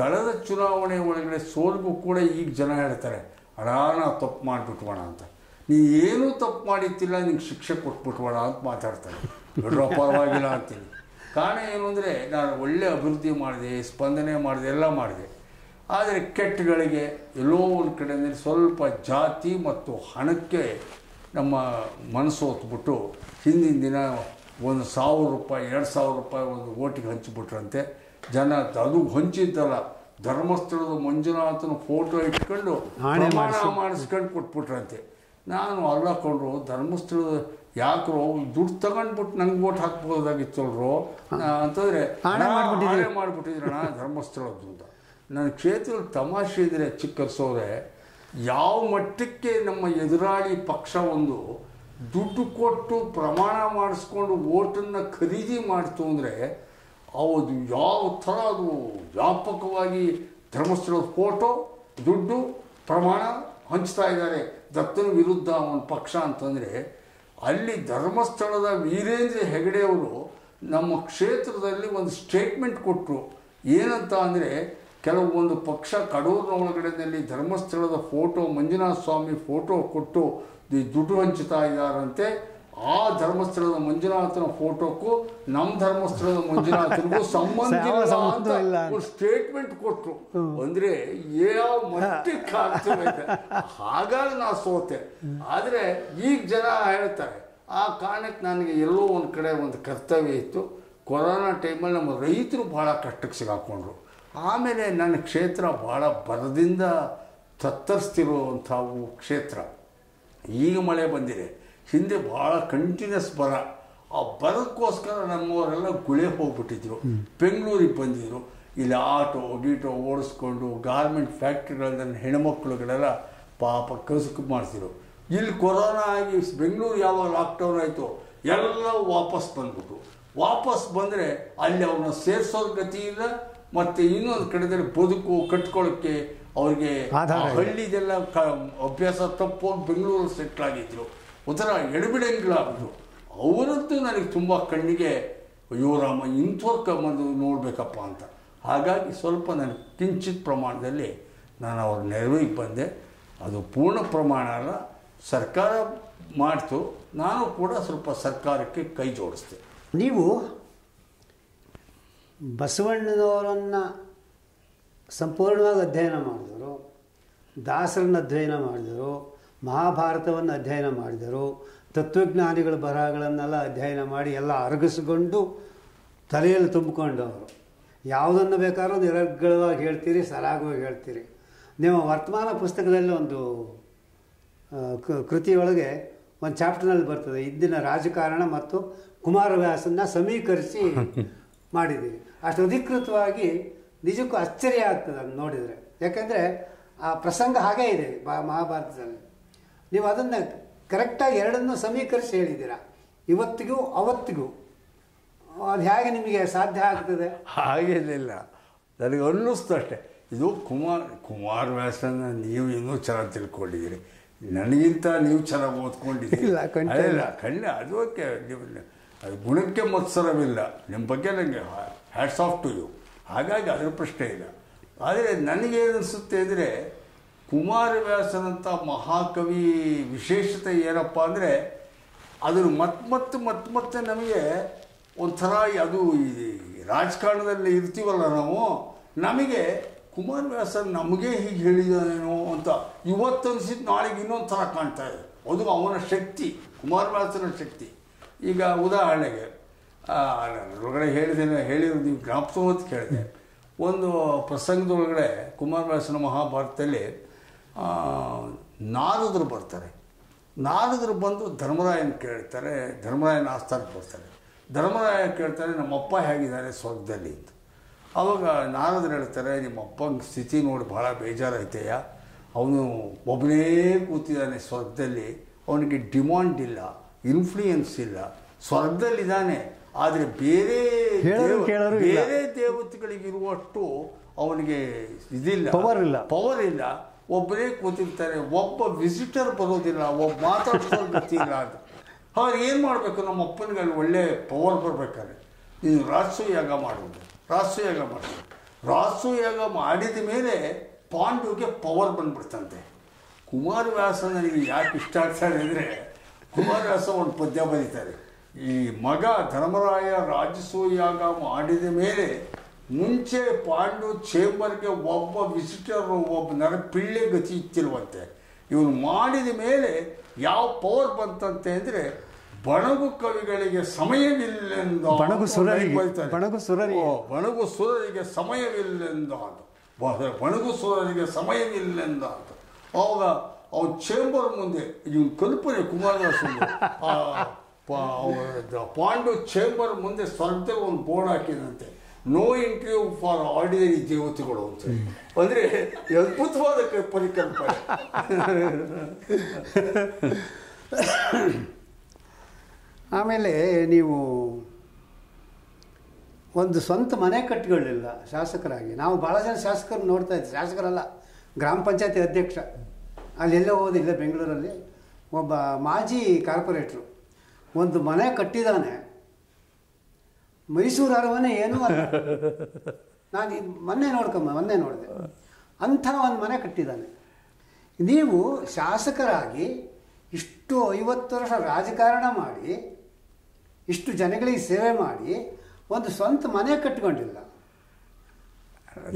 ಕಳೆದ ಚುನಾವಣೆ ಒಳಗಡೆ ಸೋಲ್ಗೂ ಕೂಡ ಈಗ ಜನ ಹೇಳ್ತಾರೆ, ಅಡಾ ನಾವು ತಪ್ಪು ಮಾಡಿಬಿಟ್ಬೋಣ ಅಂತ. ನೀವು ಏನೂ ತಪ್ಪು ಮಾಡಿತ್ತಿಲ್ಲ, ನಿಂಗೆ ಶಿಕ್ಷೆ ಕೊಟ್ಬಿಟ್ಬೋಣ ಅಂತ ಮಾತಾಡ್ತಾರೆ. ದೊಡ್ಡ ಪರವಾಗಿಲ್ಲ ಅಂತೀನಿ. ಕಾರಣ ಏನು ಅಂದರೆ, ನಾನು ಒಳ್ಳೆ ಅಭಿವೃದ್ಧಿ ಮಾಡಿದೆ, ಸ್ಪಂದನೆ ಮಾಡಿದೆ, ಎಲ್ಲ ಮಾಡಿದೆ. ಆದರೆ ಕೆಟ್ಟಗಳಿಗೆ ಎಲ್ಲೋ ಒಂದು ಕಡೆಯಲ್ಲಿ ಸ್ವಲ್ಪ ಜಾತಿ ಮತ್ತು ಹಣಕ್ಕೆ ನಮ್ಮ ಮನಸ್ಸು ಹೊತ್ಬಿಟ್ಟು ಹಿಂದಿನ ದಿನ ಒಂದು ಸಾವಿರ ರೂಪಾಯಿ ಎರಡು ಸಾವಿರ ರೂಪಾಯಿ ಒಂದು ಓಟಿಗೆ ಹಂಚಿಬಿಟ್ರಂತೆ ಜನ. ಅದು ಹೊಂಚಿದ್ದಲ್ಲ, ಧರ್ಮಸ್ಥಳದ ಮಂಜುನಾಥನ ಫೋಟೋ ಇಟ್ಕೊಂಡು ಪ್ರಮಾಣ ಮಾಡಿಸ್ಕೊಂಡು ಕೊಟ್ಬಿಟ್ರಂತೆ. ನಾನು ಅಲ್ಲಕೊಂಡ್ರು ಧರ್ಮಸ್ಥಳದ ಯಾಕ್ರೋ ದುಡ್ಡು ತಗೊಂಡ್ಬಿಟ್ಟು ನಂಗೆ ಓಟ್ ಹಾಕ್ಬೋದಾಗಿತ್ತಲ್ರೋ ಅಂತಂದರೆ ಹಾಳೆ ಮಾಡಿಬಿಟ್ಟಿದ್ರಣ ಧರ್ಮಸ್ಥಳದ್ದು ಅಂತ. ನನ್ನ ಕ್ಷೇತ್ರದಲ್ಲಿ ತಮಾಷೆ ಇದ್ರೆ ಚಿಕ್ಕರ್ಸೋರೆ, ಯಾವ ಮಟ್ಟಕ್ಕೆ ನಮ್ಮ ಎದುರಾಳಿ ಪಕ್ಷ ಒಂದು ದುಡ್ಡು ಕೊಟ್ಟು ಪ್ರಮಾಣ ಮಾಡಿಸ್ಕೊಂಡು ಓಟನ್ನು ಖರೀದಿ ಮಾಡ್ತು ಅಂದರೆ ಅದು ಯಾವ ಥರ ಅದು ವ್ಯಾಪಕವಾಗಿ ಧರ್ಮಸ್ಥಳದ ಫೋಟೋ ದುಡ್ಡು ಪ್ರಮಾಣ ಹಂಚ್ತಾ ಇದ್ದಾರೆ ದತ್ತನ ವಿರುದ್ಧ ಒಂದು ಪಕ್ಷ ಅಂತಂದರೆ. ಅಲ್ಲಿ ಧರ್ಮಸ್ಥಳದ ವೀರೇಂದ್ರ ಹೆಗಡೆಯವರು ನಮ್ಮ ಕ್ಷೇತ್ರದಲ್ಲಿ ಒಂದು ಸ್ಟೇಟ್ಮೆಂಟ್ ಕೊಟ್ಟರು. ಏನಂತ ಅಂದರೆ, ಕೆಲವೊಂದು ಪಕ್ಷ ಕಡೂರಿನ ಒಳಗಡೆಯಲ್ಲಿ ಧರ್ಮಸ್ಥಳದ ಫೋಟೋ ಮಂಜುನಾಥ ಸ್ವಾಮಿ ಫೋಟೋ ಕೊಟ್ಟು ದುಡ್ಡು ಹಂಚುತ್ತಾ ಇದ್ದಾರಂತೆ. ಆ ಧರ್ಮಸ್ಥಳದ ಮಂಜುನಾಥನ ಫೋಟೋಕ್ಕೂ ನಮ್ಮ ಧರ್ಮಸ್ಥಳದ ಮಂಜುನಾಥನಿಗೂ ಸಂಬಂಧ ಇಲ್ಲ ಅಂತ ಸ್ಟೇಟ್ಮೆಂಟ್ ಕೊಟ್ಟರು. ಅಂದರೆ ಯಾವ ಮಟ್ಟಕ್ಕೆ ಆಗ್ತಿರುತ್ತೆ. ಹಾಗಾಗಿ ನಾ ಸೋತೆ. ಆದರೆ ಈಗ ಜನ ಹೇಳ್ತಾರೆ, ಆ ಕಾರಣಕ್ಕೆ ನನಗೆ ಎಲ್ಲೋ ಒಂದು ಕಡೆ ಒಂದು ಕರ್ತವ್ಯ ಇತ್ತು. ಕೊರೋನಾ ಟೈಮಲ್ಲಿ ನಮ್ಮ ರೈತರು ಭಾಳ ಕಷ್ಟಕ್ಕೆ ಸಿಗಾಕೊಂಡ್ರು. ಆಮೇಲೆ ನನ್ನ ಕ್ಷೇತ್ರ ಭಾಳ ಬರದಿಂದ ತತ್ತರಿಸ್ತಿರುವಂಥ ಕ್ಷೇತ್ರ. ಈಗ ಮಳೆ ಬಂದಿದೆ, ಹಿಂದೆ ಭಾಳ ಕಂಟಿನ್ಯೂಸ್ ಬರ. ಆ ಬರಕ್ಕೋಸ್ಕರ ನಮ್ಮವರೆಲ್ಲ ಗುಳೆ ಹೋಗ್ಬಿಟ್ಟಿದ್ರು, ಬೆಂಗಳೂರಿಗೆ ಬಂದಿದ್ರು. ಇಲ್ಲಿ ಆಟೋ ಗೀಟೋ ಓಡಿಸ್ಕೊಂಡು ಗಾರ್ಮೆಂಟ್ ಫ್ಯಾಕ್ಟ್ರಿಗಳಲ್ಲಿ ನನ್ನ ಹೆಣ್ಮಕ್ಳುಗಳೆಲ್ಲ ಪಾಪ ಕಸಕ್ಕೆ ಮಾಡ್ತಿದ್ರು. ಇಲ್ಲಿ ಕೊರೋನಾ ಆಗಿ ಬೆಂಗಳೂರು ಯಾವಾಗ ಲಾಕ್ಡೌನ್ ಆಯಿತು, ಎಲ್ಲ ವಾಪಸ್ ಬಂದ್ಬಿಟ್ಟು ವಾಪಸ್ ಬಂದರೆ ಅಲ್ಲಿ ಅವ್ರನ್ನ ಸೇರಿಸೋದು ಗತಿ ಇಲ್ಲ. ಮತ್ತು ಇನ್ನೊಂದು ಕಡೆದಲ್ಲಿ ಬದುಕು ಕಟ್ಕೊಳ್ಳೋಕ್ಕೆ ಅವ್ರಿಗೆ ಹಳ್ಳಿದೆಲ್ಲ ಕ ಅಭ್ಯಾಸ ತಪ್ಪೋಗಿ ಬೆಂಗಳೂರು ಸೆಟ್ಲಾಗಿದ್ರು. ಒಂಥರ ಎಡಬಿಡಂಗಿಲ್ಲಾದ್ರು. ಅವರದ್ದು ನನಗೆ ತುಂಬ ಕಣ್ಣಿಗೆ, ಅಯ್ಯೋ ರಾಮ ಇಂಥವ್ರು ಕಮ್ಮದು ನೋಡಬೇಕಪ್ಪ ಅಂತ. ಹಾಗಾಗಿ ಸ್ವಲ್ಪ ನಾನು ಕಿಂಚಿತ್ ಪ್ರಮಾಣದಲ್ಲಿ ನಾನು ಅವ್ರ ನೆರವಿಗೆ ಬಂದೆ. ಅದು ಪೂರ್ಣ ಪ್ರಮಾಣ ಅಲ್ಲ, ಸರ್ಕಾರ ಮಾಡ್ತು, ನಾನು ಕೂಡ ಸ್ವಲ್ಪ ಸರ್ಕಾರಕ್ಕೆ ಕೈ ಜೋಡಿಸ್ದೆ. ನೀವು ಬಸವಣ್ಣನವರನ್ನು ಸಂಪೂರ್ಣವಾಗಿ ಅಧ್ಯಯನ ಮಾಡಿದರು, ದಾಸರನ್ನು ಅಧ್ಯಯನ ಮಾಡಿದರು, ಮಹಾಭಾರತವನ್ನು ಅಧ್ಯಯನ ಮಾಡಿದರು, ತತ್ವಜ್ಞಾನಿಗಳ ಬರಹಗಳನ್ನೆಲ್ಲ ಅಧ್ಯಯನ ಮಾಡಿ ಎಲ್ಲ ಅರಗಿಸಿಕೊಂಡು ತಲೆಯಲ್ಲಿ ತುಂಬಿಕೊಂಡವರು. ಯಾವುದನ್ನು ಬೇಕಾದ್ರೂ ನಿರರ್ಗಳವಾಗಿ ಹೇಳ್ತೀರಿ, ಸರಾಗವಾಗಿ ಹೇಳ್ತೀರಿ. ನಿಮ್ಮ ವರ್ತಮಾನ ಪುಸ್ತಕದಲ್ಲಿ ಒಂದು ಕೃತಿಯೊಳಗೆ ಒಂದು ಚಾಪ್ಟರ್ನಲ್ಲಿ ಬರ್ತದೆ, ಇಂದಿನ ರಾಜಕಾರಣ ಮತ್ತು ಕುಮಾರವ್ಯಾಸನ್ನ ಸಮೀಕರಿಸಿ ಮಾಡಿದ್ದೀರಿ. ಅಷ್ಟು ಅಧಿಕೃತವಾಗಿ ನಿಜಕ್ಕೂ ಆಶ್ಚರ್ಯ ಆಗ್ತದೆ ಅದನ್ನು ನೋಡಿದರೆ. ಯಾಕೆಂದರೆ ಆ ಪ್ರಸಂಗ ಹಾಗೇ ಇದೆ ಮಹಾಭಾರತದಲ್ಲಿ. ನೀವು ಅದನ್ನು ಕರೆಕ್ಟಾಗಿ ಎರಡನ್ನೂ ಸಮೀಕರಿಸಿ ಹೇಳಿದ್ದೀರಾ, ಇವತ್ತಿಗೂ ಅವತ್ತಿಗೂ. ಅದು ಹೇಗೆ ನಿಮಗೆ ಸಾಧ್ಯ ಆಗ್ತದೆ? ಹಾಗೇನಿಲ್ಲ, ನನಗೆ ಅನ್ನಿಸ್ತು ಅಷ್ಟೇ. ಇದು ಕುಮಾರ್ ಕುಮಾರವ್ಯಾಸನ ನೀವು ಇನ್ನೂ ಚೆನ್ನಾಗಿ ತಿಳ್ಕೊಂಡಿದ್ದೀರಿ, ನನಗಿಂತ ನೀವು ಚೆನ್ನಾಗಿ ಓದ್ಕೊಂಡಿದ್ದೀರಿ. ಇಲ್ಲ ಖಂಡ, ಅದಕ್ಕೆ ನೀವು ಅದು ಗುಣಕ್ಕೆ ಮತ್ಸರವಿಲ್ಲ. ನಿಮ್ಮ ಬಗ್ಗೆ ನನಗೆ ಹ್ಯಾಟ್ಸ್ ಆಫ್ ಟು ಯು. ಹಾಗಾಗಿ ಅದರ ಪ್ರಶ್ನೆ ಇಲ್ಲ. ಆದರೆ ನನಗೇನಿಸುತ್ತೆ ಅಂದರೆ, ಕುಮಾರವ್ಯಾಸನಂಥ ಮಹಾಕವಿ ವಿಶೇಷತೆ ಏನಪ್ಪ ಅಂದರೆ, अदर मत मत मत मत नमें ಒಂಥರ ಅದು ಈ ರಾಜಕಾರಣದಲ್ಲಿ ಇರ್ತಿವಲ್ಲ ನಾವು ನಮಗೆ ಕುಮಾರ್ ವ್ಯಾಸನ್ ನಮಗೆ ಹೀಗೆ ಹೇಳಿದನೇನೋ ಅಂತ ಇವತ್ತು ಅನ್ಸಿದ ನಾಳೆಗೆ ಇನ್ನೊಂದು ತರ ಕಾಣ್ತಾ ಇದೆ. ಅದು ಅವನ ಶಕ್ತಿ, ಕುಮಾರ್ ವ್ಯಾಸನ ಶಕ್ತಿ. ಈಗ ಉದಾಹರಣೆಗೆ ಒಳಗಡೆ ಹೇಳಿದೇನೆ ಹೇಳಿರೋದು ನೀವು ಜ್ಞಾಪಕವತ್ತು ಕೇಳಿದೆ. ಒಂದು ಪ್ರಸಂಗದೊಳಗಡೆ ಕುಮಾರ್ ವ್ಯಾಸನ ಮಹಾಭಾರತದಲ್ಲಿ ನಾರದರು ಬರ್ತಾರೆ. ನಾರದರು ಬಂದು ಧರ್ಮರಾಯನ ಕೇಳ್ತಾರೆ, ಧರ್ಮರಾಯನ ಆಸ್ಥಾನಕ್ಕೆ ಬರ್ತಾರೆ. ಧರ್ಮರಾಯ ಕೇಳ್ತಾರೆ ನಮ್ಮಪ್ಪ ಹೇಗಿದ್ದಾರೆ ಸ್ವರ್ಗದಲ್ಲಿ ಅಂತ. ಆವಾಗ ನಾರದರು ಹೇಳ್ತಾರೆ ನಿಮ್ಮಪ್ಪನ ಸ್ಥಿತಿ ನೋಡಿ ಭಾಳ ಬೇಜಾರಾಯ್ತಯ್ಯ, ಅವನು ಒಬ್ಬನೇ ಕೂತಿದ್ದಾನೆ ಸ್ವರ್ಗದಲ್ಲಿ, ಅವನಿಗೆ ಡಿಮಾಂಡ್ ಇಲ್ಲ, ಇನ್ಫ್ಲೂಯೆನ್ಸ್ ಇಲ್ಲ, ಸ್ವರ್ಗದಲ್ಲಿದ್ದಾನೆ. ಆದರೆ ಬೇರೆ ಬೇರೆ ದೇವತೆಗಳಿಗಿರುವಷ್ಟು ಅವನಿಗೆ ಇದಿಲ್ಲ, ಪವರ್ ಇಲ್ಲ ಪವರ್ ಇಲ್ಲ ಒಬ್ಬರೇ ಕೂತಿರ್ತಾರೆ, ಒಬ್ಬ ವಿಸಿಟರ್ ಬರೋದಿಲ್ಲ, ಒಬ್ಬ ಮಾತಾಡ್ಸೋ ಗೊತ್ತಿಲ್ಲ ಅಂತ. ಹಾಗಾದ್ರೆ ಏನು ಮಾಡಬೇಕು? ನಮ್ಮ ಅಪ್ಪನಿಗೆ ಅಲ್ಲಿ ಒಳ್ಳೆ ಪವರ್ ಬರ್ಬೇಕಾದ್ರೆ ನೀನು ರಾಜಸೂಯಾಗ ಮಾಡೋದು, ರಾಜಸೂಯಾಗ ಮಾಡೋದು, ರಾಜಸೂಯಾಗ ಮಾಡಿದ ಮೇಲೆ ಪಾಂಡುಗೆ ಪವರ್ ಬಂದ್ಬಿಡ್ತಂತೆ. ಕುಮಾರವ್ಯಾಸ ನನಗೆ ಯಾಕೆ ಇಷ್ಟ ಆಗ್ತಾರೆ ಅಂದರೆ ಕುಮಾರವ್ಯಾಸ ಒಂದು ಪದ್ಯ ಬರೀತಾರೆ, ಈ ಮಗ ಧರ್ಮರಾಯ ರಾಜಸೂಯಾಗ ಮಾಡಿದ ಮೇಲೆ ಮುಂಚೆ ಪಾಂಡು ಚೇಂಬರ್ಗೆ ಒಬ್ಬ ವಿಸಿಟರ್ ಒಬ್ಬ ನರ ಪಿಳ್ಳೆ ಗತಿ ಇತ್ತಿರುವಂತೆ, ಇವನು ಮಾಡಿದ ಮೇಲೆ ಯಾವ ಪವರ್ ಬಂತಂತೆ ಅಂದರೆ ಬಣಗು ಕವಿಗಳಿಗೆ ಸಮಯವಿಲ್ಲೆಂದು ಬಣಗು ಬಣಗು ಸುರರಿ ಬಣಗು ಸುರರಿಗೆ ಸಮಯವಿಲ್ಲೆಂದು ಅದು ಬಣಗು ಸುರರಿಗೆ ಸಮಯವಿಲ್ಲೆಂದು ಅದು. ಅವಾಗ ಅವ್ನ ಚೇಂಬರ್ ಮುಂದೆ ಇವನು ಕಲ್ಪನೆ ಕುಮಾರವ್ಯಾಸ ಪಾಂಡು ಚೇಂಬರ್ ಮುಂದೆ ಸ್ವರ್ಗದಲ್ಲಿ ಒಂದು ಬೋರ್ಡ್ ಹಾಕಿದಂತೆ, ನೋ ಇಂಟ್ರ್ಯೂ ಫಾರ್ ಆರ್ಡಿನರಿ ದೇವತೆಗಳು ಅಂತ. ಅಂದರೆ ಅದ್ಭುತವಾದ ಪರಿಕಲ್ಪನೆ. ಆಮೇಲೆ ನೀವು ಒಂದು ಸ್ವಂತ ಮನೆ ಕಟ್ಕೊಳ್ಳಿಲ್ಲ ಶಾಸಕರಾಗಿ. ನಾವು ಭಾಳ ಜನ ಶಾಸಕರು ನೋಡ್ತಾ ಇದ್ದೀವಿ, ಶಾಸಕರಲ್ಲ ಗ್ರಾಮ ಪಂಚಾಯತಿ ಅಧ್ಯಕ್ಷ, ಅಲ್ಲೆಲ್ಲೋ ಹೋದಿಲ್ಲ ಬೆಂಗಳೂರಲ್ಲಿ ಒಬ್ಬ ಮಾಜಿ ಕಾರ್ಪೊರೇಟ್ರು ಒಂದು ಮನೆ ಕಟ್ಟಿದ್ದಾನೆ, ಮೈಸೂರು ಅರಮನೆ ಏನೂ ಅಲ್ಲ. ನಾನು ಇದು ಮೊನ್ನೆ ನೋಡ್ಕೊಂಬ ಮೊನ್ನೆ ನೋಡಿದೆ, ಅಂಥ ಒಂದು ಮನೆ ಕಟ್ಟಿದ್ದಾನೆ. ನೀವು ಶಾಸಕರಾಗಿ ಇಷ್ಟು ಐವತ್ತು ವರ್ಷ ರಾಜಕಾರಣ ಮಾಡಿ ಇಷ್ಟು ಜನಗಳಿಗೆ ಸೇವೆ ಮಾಡಿ ಒಂದು ಸ್ವಂತ ಮನೆ ಕಟ್ಕೊಂಡಿಲ್ಲ,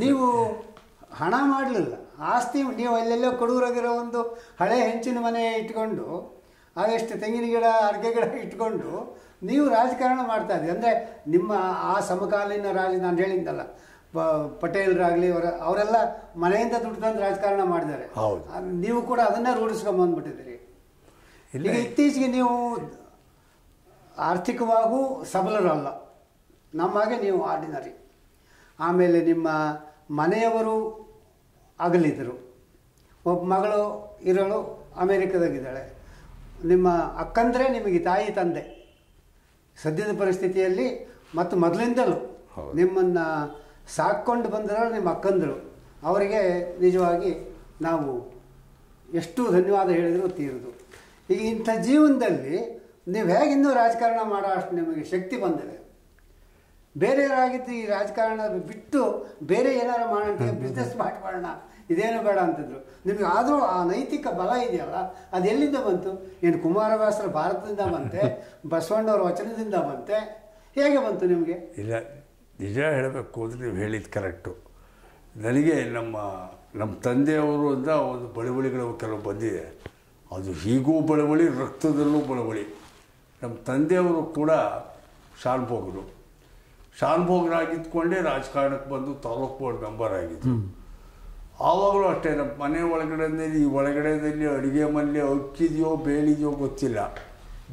ನೀವು ಹಣ ಮಾಡಲಿಲ್ಲ, ಆಸ್ತಿ ನೀವು ಅಲ್ಲೆಲ್ಲೋ ಕೊಡೂರಾಗಿರೋ ಒಂದು ಹಳೆ ಹೆಂಚಿನ ಮನೆ ಇಟ್ಕೊಂಡು ಅದೆಷ್ಟು ತೆಂಗಿನ ಗಿಡ ಅಡಿಕೆ ಗಿಡ ಇಟ್ಕೊಂಡು ನೀವು ರಾಜಕಾರಣ ಮಾಡ್ತಾ ಇದ್ದೀವಿ. ಅಂದರೆ ನಿಮ್ಮ ಆ ಸಮಕಾಲೀನ ರಾಜ ನಾನು ಹೇಳಿದ್ದಲ್ಲ ಪಟೇಲ್ರಾಗಲಿ ಅವರ ಅವರೆಲ್ಲ ಮನೆಯಿಂದ ದುಡ್ಡು ತಂದು ರಾಜಕಾರಣ ಮಾಡಿದ್ದಾರೆ, ನೀವು ಕೂಡ ಅದನ್ನೇ ರೂಢಿಸ್ಕೊಂಬಂದ್ಬಿಟ್ಟಿದ್ದೀರಿ. ಇಲ್ಲಿಗೆ ಇತ್ತೀಚೆಗೆ ನೀವು ಆರ್ಥಿಕವಾಗೂ ಸಬಲರಲ್ಲ, ನಮ್ಮಾಗೆ ನೀವು ಆರ್ಡಿನರಿ. ಆಮೇಲೆ ನಿಮ್ಮ ಮನೆಯವರು ಅಗಲಿದರು, ಒಬ್ಬ ಮಗಳು ಇರೋಳು ಅಮೇರಿಕದಾಗಿದ್ದಾಳೆ, ನಿಮ್ಮ ಅಕ್ಕಂದರೆ ನಿಮಗೆ ತಾಯಿ ತಂದೆ ಸದ್ಯದ ಪರಿಸ್ಥಿತಿಯಲ್ಲಿ, ಮತ್ತು ಮೊದಲಿಂದಲೂ ನಿಮ್ಮನ್ನು ಸಾಕ್ಕೊಂಡು ಬಂದಿರೋ ನಿಮ್ಮ ಅಕ್ಕಂದರು, ಅವರಿಗೆ ನಿಜವಾಗಿ ನಾವು ಎಷ್ಟು ಧನ್ಯವಾದ ಹೇಳಿದರೂ ತೀರದು. ಈಗ ಇಂಥ ಜೀವನದಲ್ಲಿ ನೀವು ಹೇಗಿನ್ನೂ ರಾಜಕಾರಣ ಮಾಡೋ ಅಷ್ಟು ನಿಮಗೆ ಶಕ್ತಿ ಬಂದಿದೆ. ಬೇರೆಯವರಾಗಿದ್ದು ಈ ರಾಜಕಾರಣ ಬಿಟ್ಟು ಬೇರೆ ಏನಾರು ಮಾಡೋಣ, ಬಿಸ್ನೆಸ್ ಮಾಡಿ ಮಾಡೋಣ, ಇದೇನು ಬೇಡ ಅಂತಿದ್ರು. ನಿಮಗೆ ಆದರೂ ಆ ನೈತಿಕ ಬಲ ಇದೆಯಲ್ಲ ಅದು ಎಲ್ಲಿಂದ ಬಂತು? ಏನು ಕುಮಾರವ್ಯಾಸರ ಭಾರತದಿಂದ ಬಂತೆ, ಬಸವಣ್ಣವ್ರ ವಚನದಿಂದ ಬಂತೆ, ಹೇಗೆ ಬಂತು ನಿಮಗೆ? ಇಲ್ಲ, ನಿಜ ಹೇಳಬೇಕು ಅಂದರೆ ನೀವು ಹೇಳಿದ್ದು ಕರೆಕ್ಟು. ನನಗೆ ನಮ್ಮ ನಮ್ಮ ತಂದೆಯವರು ಅಂತ ಒಂದು ಬಳುವಳಿಗಳು ಕೆಲವು ಬಂದಿದೆ, ಅದು ಹೀಗೂ ಬಳುವಳಿ, ರಕ್ತದಲ್ಲೂ ಬಳುವಳಿ. ನಮ್ಮ ತಂದೆಯವರು ಕೂಡ ಶಾನುಭೋಗರು, ಶಾನುಭೋಗರಾಗಿದ್ದುಕೊಂಡೇ ರಾಜಕಾರಣಕ್ಕೆ ಬಂದು ತಾಲೂಕು ಬೋರ್ಡ್ ಮೆಂಬರ್ ಆಗಿದ್ದರು. ಆವಾಗಲೂ ಅಷ್ಟೇ ನಮ್ಮ ಮನೆ ಒಳಗಡೆಯಲ್ಲಿ ಒಳಗಡೆಯಲ್ಲಿ ಅಡುಗೆ ಮನೆಯಲ್ಲಿ ಅಕ್ಕಿದೆಯೋ ಬೇಳಿದೆಯೋ ಗೊತ್ತಿಲ್ಲ,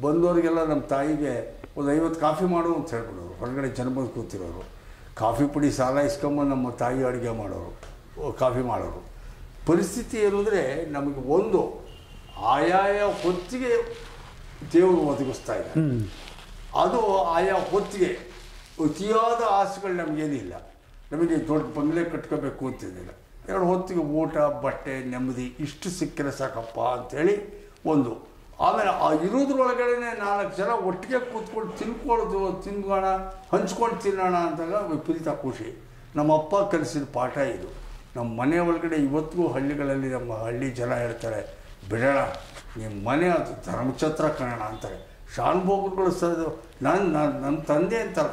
ಬಂದವರಿಗೆಲ್ಲ ನಮ್ಮ ತಾಯಿಗೆ ಒಂದು ಐವತ್ತು ಕಾಫಿ ಮಾಡು ಅಂತ ಹೇಳ್ಬಿಡೋರು. ಹೊರಗಡೆ ಜನ್ಮದ ಕೂತಿರೋರು ಕಾಫಿ ಪುಡಿ ಸಾಲ ಇಸ್ಕೊಂಬ ನಮ್ಮ ತಾಯಿ ಅಡುಗೆ ಮಾಡೋರು, ಕಾಫಿ ಮಾಡೋರು. ಪರಿಸ್ಥಿತಿ ಏನು ಅಂದರೆ ನಮಗೆ ಒಂದು ಆಯಾಯ ಹೊತ್ತಿಗೆ ದೇವರು ಒದಗಿಸ್ತಾ ಇದೆ, ಅದು ಆಯಾ ಹೊತ್ತಿಗೆ. ಅತಿಯಾದ ಆಸೆಗಳು ನಮಗೇನಿಲ್ಲ, ನಮಗೆ ದೊಡ್ಡ ಬಂಗಲೆ ಕಟ್ಕೋಬೇಕು ಅಂತಿದ್ದಿಲ್ಲ, ಎರಡು ಹೊತ್ತಿಗೆ ಊಟ ಬಟ್ಟೆ ನೆಮ್ಮದಿ ಇಷ್ಟು ಸಿಕ್ಕರೆ ಸಾಕಪ್ಪ ಅಂಥೇಳಿ ಒಂದು. ಆಮೇಲೆ ಆ ಇರೋದ್ರೊಳಗಡೆ ನಾಲ್ಕು ಜನ ಒಟ್ಟಿಗೆ ಕೂತ್ಕೊಂಡು ತಿನ್ಕೊಳ್ಳೋದು, ತಿನ್ಕೋಣ ಹಂಚ್ಕೊಂಡು ತಿನ್ನೋಣ ಅಂದಾಗ ವಿಪರೀತ ಖುಷಿ. ನಮ್ಮಪ್ಪ ಕಲಿಸಿದ ಪಾಠ ಇದು. ನಮ್ಮ ಮನೆ ಒಳಗಡೆ ಇವತ್ತಿಗೂ ಹಳ್ಳಿಗಳಲ್ಲಿ ನಮ್ಮ ಹಳ್ಳಿ ಜನ ಹೇಳ್ತಾರೆ, ಬಿಡೋಣ ನಿಮ್ಮ ಮನೆ ಅದು ಧರ್ಮಛತ್ರ ಕಣೋಣ ಅಂತಾರೆ. ಶಾನ್ಭೋಗರುಗಳ ನನ್ನ ನನ್ನ ತಂದೆ ಅಂತಲ್ಲ,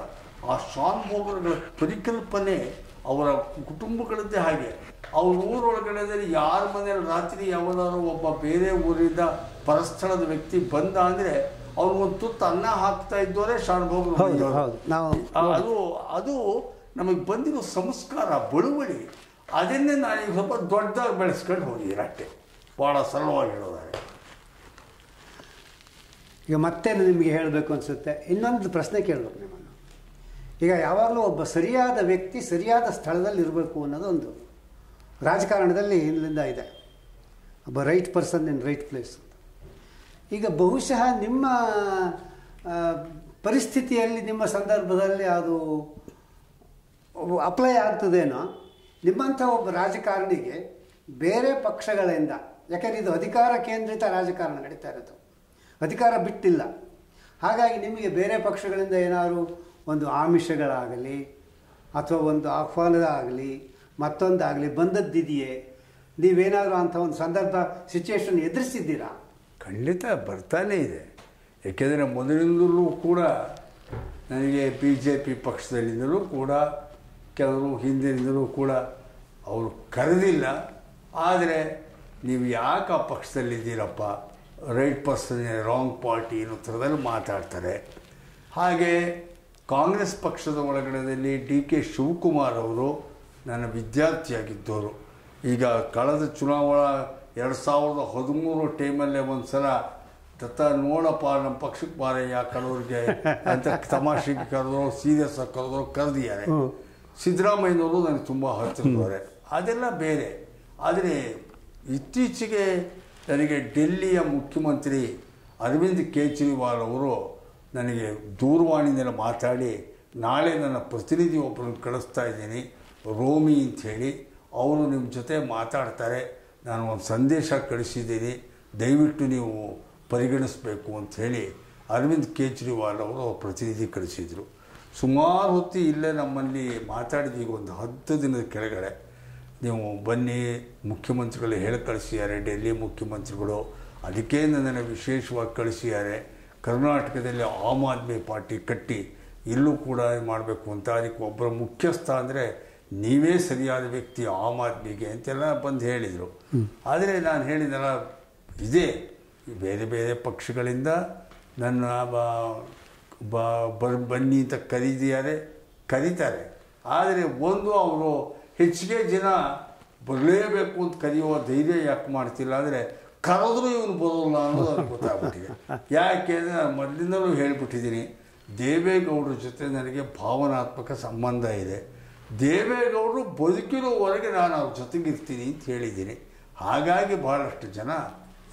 ಆ ಶಾನ್ಭೋಗರುಗಳ ಪರಿಕಲ್ಪನೆ ಅವರ ಕುಟುಂಬಗಳದ್ದೇ ಹಾಗೆ. ಅವ್ರ ಊರೊಳಗಡೆದಲ್ಲಿ ಯಾರ ಮನೆಯಲ್ಲಿ ರಾತ್ರಿ ಯಾವನಾರು ಒಬ್ಬ ಬೇರೆ ಊರಿಂದ ಪರಸ್ಥಳದ ವ್ಯಕ್ತಿ ಬಂದ ಅಂದರೆ ಅವ್ರಿಗೊಂದು ತುತ್ತು ಅನ್ನ ಹಾಕ್ತಾ ಇದ್ದವರೇ ಶಾನ್ಭೋಗರು. ಅದು ಅದು ನಮಗೆ ಬಂದಿರೋ ಸಂಸ್ಕಾರ ಬಳುವಳಿ, ಅದನ್ನೇ ನಾನು ಈಗ ಸ್ವಲ್ಪ ದೊಡ್ಡದಾಗಿ ಬೆಳೆಸ್ಕೊಂಡು ಹೋಗಿದ್ದೀನಿ ಅಷ್ಟೇ, ಭಾಳ ಸರಳವಾಗಿ ಹೇಳೋದಾಗಿ. ಈಗ ಮತ್ತೆ ನಿಮಗೆ ಹೇಳಬೇಕು ಅನಿಸುತ್ತೆ, ಇನ್ನೊಂದು ಪ್ರಶ್ನೆ ಕೇಳಬೇಕು ನಿಮ್ಮನ್ನು. ಈಗ ಯಾವಾಗಲೂ ಒಬ್ಬ ಸರಿಯಾದ ವ್ಯಕ್ತಿ ಸರಿಯಾದ ಸ್ಥಳದಲ್ಲಿ ಇರಬೇಕು ಅನ್ನೋದು ಒಂದು ರಾಜಕಾರಣದಲ್ಲಿ ಇಲ್ಲಿಂದ ಇದೆ, ಒಬ್ಬ right person in right place. ಈಗ ಬಹುಶಃ ನಿಮ್ಮ ಪರಿಸ್ಥಿತಿಯಲ್ಲಿ ನಿಮ್ಮ ಸಂದರ್ಭದಲ್ಲಿ ಅದು ಅಪ್ಲೈ ಆಗ್ತದೇನೋ. ನಿಮ್ಮಂಥ ಒಬ್ಬ ರಾಜಕಾರಣಿಗೆ ಬೇರೆ ಪಕ್ಷಗಳಿಂದ, ಯಾಕೆಂದರೆ ಇದು ಅಧಿಕಾರ ಕೇಂದ್ರಿತ ರಾಜಕಾರಣ ನಡೀತಾ ಇರೋದು, ಅಧಿಕಾರ ಬಿಟ್ಟಿಲ್ಲ, ಹಾಗಾಗಿ ನಿಮಗೆ ಬೇರೆ ಪಕ್ಷಗಳಿಂದ ಏನಾದರೂ ಒಂದು ಆಮಿಷಗಳಾಗಲಿ ಅಥವಾ ಒಂದು ಆಹ್ವಾನದಾಗಲಿ ಮತ್ತೊಂದಾಗಲಿ ಬಂದದ್ದಿದೆಯೇ? ನೀವೇನಾದರೂ ಅಂಥ ಒಂದು ಸಂದರ್ಭ ಸಿಚುವೇಶನ್ ಎದುರಿಸಿದ್ದೀರಾ? ಖಂಡಿತ ಬರ್ತಾನೇ ಇದೆ. ಏಕೆಂದರೆ ಮೊದಲಿಂದಲೂ ಕೂಡ ನನಗೆ ಬಿ ಜೆ ಪಿ ಪಕ್ಷದಲ್ಲಿಂದಲೂ ಕೂಡ ಕೆಲವರು ಹಿಂದಿನಿಂದಲೂ ಕೂಡ ಅವರು ಕರೆದಿಲ್ಲ. ಆದರೆ ನೀವು ಯಾಕೆ ಆ ಪಕ್ಷದಲ್ಲಿದ್ದೀರಪ್ಪ, ರೈಟ್ ಪರ್ಸನ್ ರಾಂಗ್ ಪಾರ್ಟಿ ಅನ್ನೋ ಥರದಲ್ಲಿ ಮಾತಾಡ್ತಾರೆ. ಹಾಗೆ ಕಾಂಗ್ರೆಸ್ ಪಕ್ಷದ ಒಳಗಡೆಯಲ್ಲಿ ಡಿ ಕೆ ಶಿವಕುಮಾರ್ ಅವರು ನನ್ನ ವಿದ್ಯಾರ್ಥಿಯಾಗಿದ್ದವರು. ಈಗ ಕಳೆದ ಚುನಾವಣಾ ಎರಡು ಸಾವಿರದ ಹದಿಮೂರು ಟೈಮಲ್ಲೇ ಒಂದು ಸಲ ದತ್ತ ನೋಡಪ್ಪ ನಮ್ಮ ಪಕ್ಷಕ್ಕೆ ಬಾರಯ್ಯ ಕಡೋರಿಗೆ ಅಂತ ತಮಾಷೆಗೆ ಕರೆದ್ರು, ಸೀರಿಯಸ್ ಆಗಿ ಕರೆದ್ರು, ಕರೆದಿದ್ದಾರೆ. ಸಿದ್ದರಾಮಯ್ಯನವರು ನನಗೆ ತುಂಬ ಹತ್ತಿರದವರೇ, ಅದೆಲ್ಲ ಬೇರೆ. ಆದರೆ ಇತ್ತೀಚೆಗೆ ನನಗೆ ಡೆಲ್ಲಿಯ ಮುಖ್ಯಮಂತ್ರಿ ಅರವಿಂದ್ ಕೇಜ್ರಿವಾಲ್ ಅವರು ನನಗೆ ದೂರವಾಣಿಯಿಂದ ಮಾತಾಡಿ, ನಾಳೆ ನನ್ನ ಪ್ರತಿನಿಧಿ ಒಬ್ಬರನ್ನು ಕಳಿಸ್ತಾ ಇದ್ದೀನಿ, ರೋಮಿ ಅಂಥೇಳಿ, ಅವರು ನಿಮ್ಮ ಜೊತೆ ಮಾತಾಡ್ತಾರೆ, ನಾನು ಒಂದು ಸಂದೇಶ ಕಳಿಸಿದ್ದೀನಿ, ದಯವಿಟ್ಟು ನೀವು ಪರಿಗಣಿಸಬೇಕು ಅಂಥೇಳಿ ಅರವಿಂದ್ ಕೇಜ್ರಿವಾಲ್ ಅವರು ಪ್ರತಿನಿಧಿ ಕಳಿಸಿದರು. ಸುಮಾರು ಹೊತ್ತು ಇಲ್ಲೇ ನಮ್ಮಲ್ಲಿ ಮಾತಾಡಿದ್ವಿ, ಈಗ ಒಂದು ಹತ್ತು ದಿನದ ಕೆಳಗಡೆ. ನೀವು ಬನ್ನಿ, ಮುಖ್ಯಮಂತ್ರಿಗಳು ಹೇಳಿ ಕಳಿಸಿದ್ದಾರೆ, ಡೆಲ್ಲಿ ಮುಖ್ಯಮಂತ್ರಿಗಳು ಅದಕ್ಕೆ ನನ್ನನ್ನು ವಿಶೇಷವಾಗಿ ಕಳಿಸಿದ್ದಾರೆ. ಕರ್ನಾಟಕದಲ್ಲಿ ಆಮ್ ಆದ್ಮಿ ಪಾರ್ಟಿ ಕಟ್ಟಿ ಇಲ್ಲೂ ಕೂಡ ಮಾಡಬೇಕು ಅಂತ, ಅದಕ್ಕೆ ಒಬ್ಬರ ಮುಖ್ಯಸ್ಥ ಅಂದರೆ ನೀವೇ ಸರಿಯಾದ ವ್ಯಕ್ತಿ ಆಮ್ ಆದ್ಮಿಗೆ ಅಂತೆಲ್ಲ ಬಂದು ಹೇಳಿದರು. ಆದರೆ ನಾನು ಹೇಳಿದೆಲ್ಲ ಇದೇ ಬೇರೆ ಬೇರೆ ಪಕ್ಷಗಳಿಂದ ನನ್ನ ಬರ್ ಬನ್ನಿ ಅಂತ ಕರೀದಿದ್ದಾರೆ, ಕರೀತಾರೆ. ಆದರೆ ಒಂದು ಅವರು ಹೆಚ್ಚಿಗೆ ಜನ ಬರಲೇಬೇಕು ಅಂತ ಕರೆಯುವ ಧೈರ್ಯ ಯಾಕೆ ಮಾಡ್ತಿಲ್ಲ ಅಂದರೆ, ಕರೆದ್ರೂ ಇವನು ಬರೋಲ್ಲ ಅನ್ನೋದು ಅದು ಗೊತ್ತಾಗ್ಬಿಟ್ಟಿದೆ. ಯಾಕೆ ಅಂದರೆ ನಾನು ಮೊದಲಿಂದಲೂ ಹೇಳಿಬಿಟ್ಟಿದ್ದೀನಿ, ದೇವೇಗೌಡರ ಜೊತೆ ನನಗೆ ಭಾವನಾತ್ಮಕ ಸಂಬಂಧ ಇದೆ. ದೇವೇಗೌಡರು ಬದುಕಿರೋವರೆಗೆ ನಾನು ಅವ್ರ ಜೊತೆಗಿರ್ತೀನಿ ಅಂತ ಹೇಳಿದ್ದೀನಿ. ಹಾಗಾಗಿ ಭಾಳಷ್ಟು ಜನ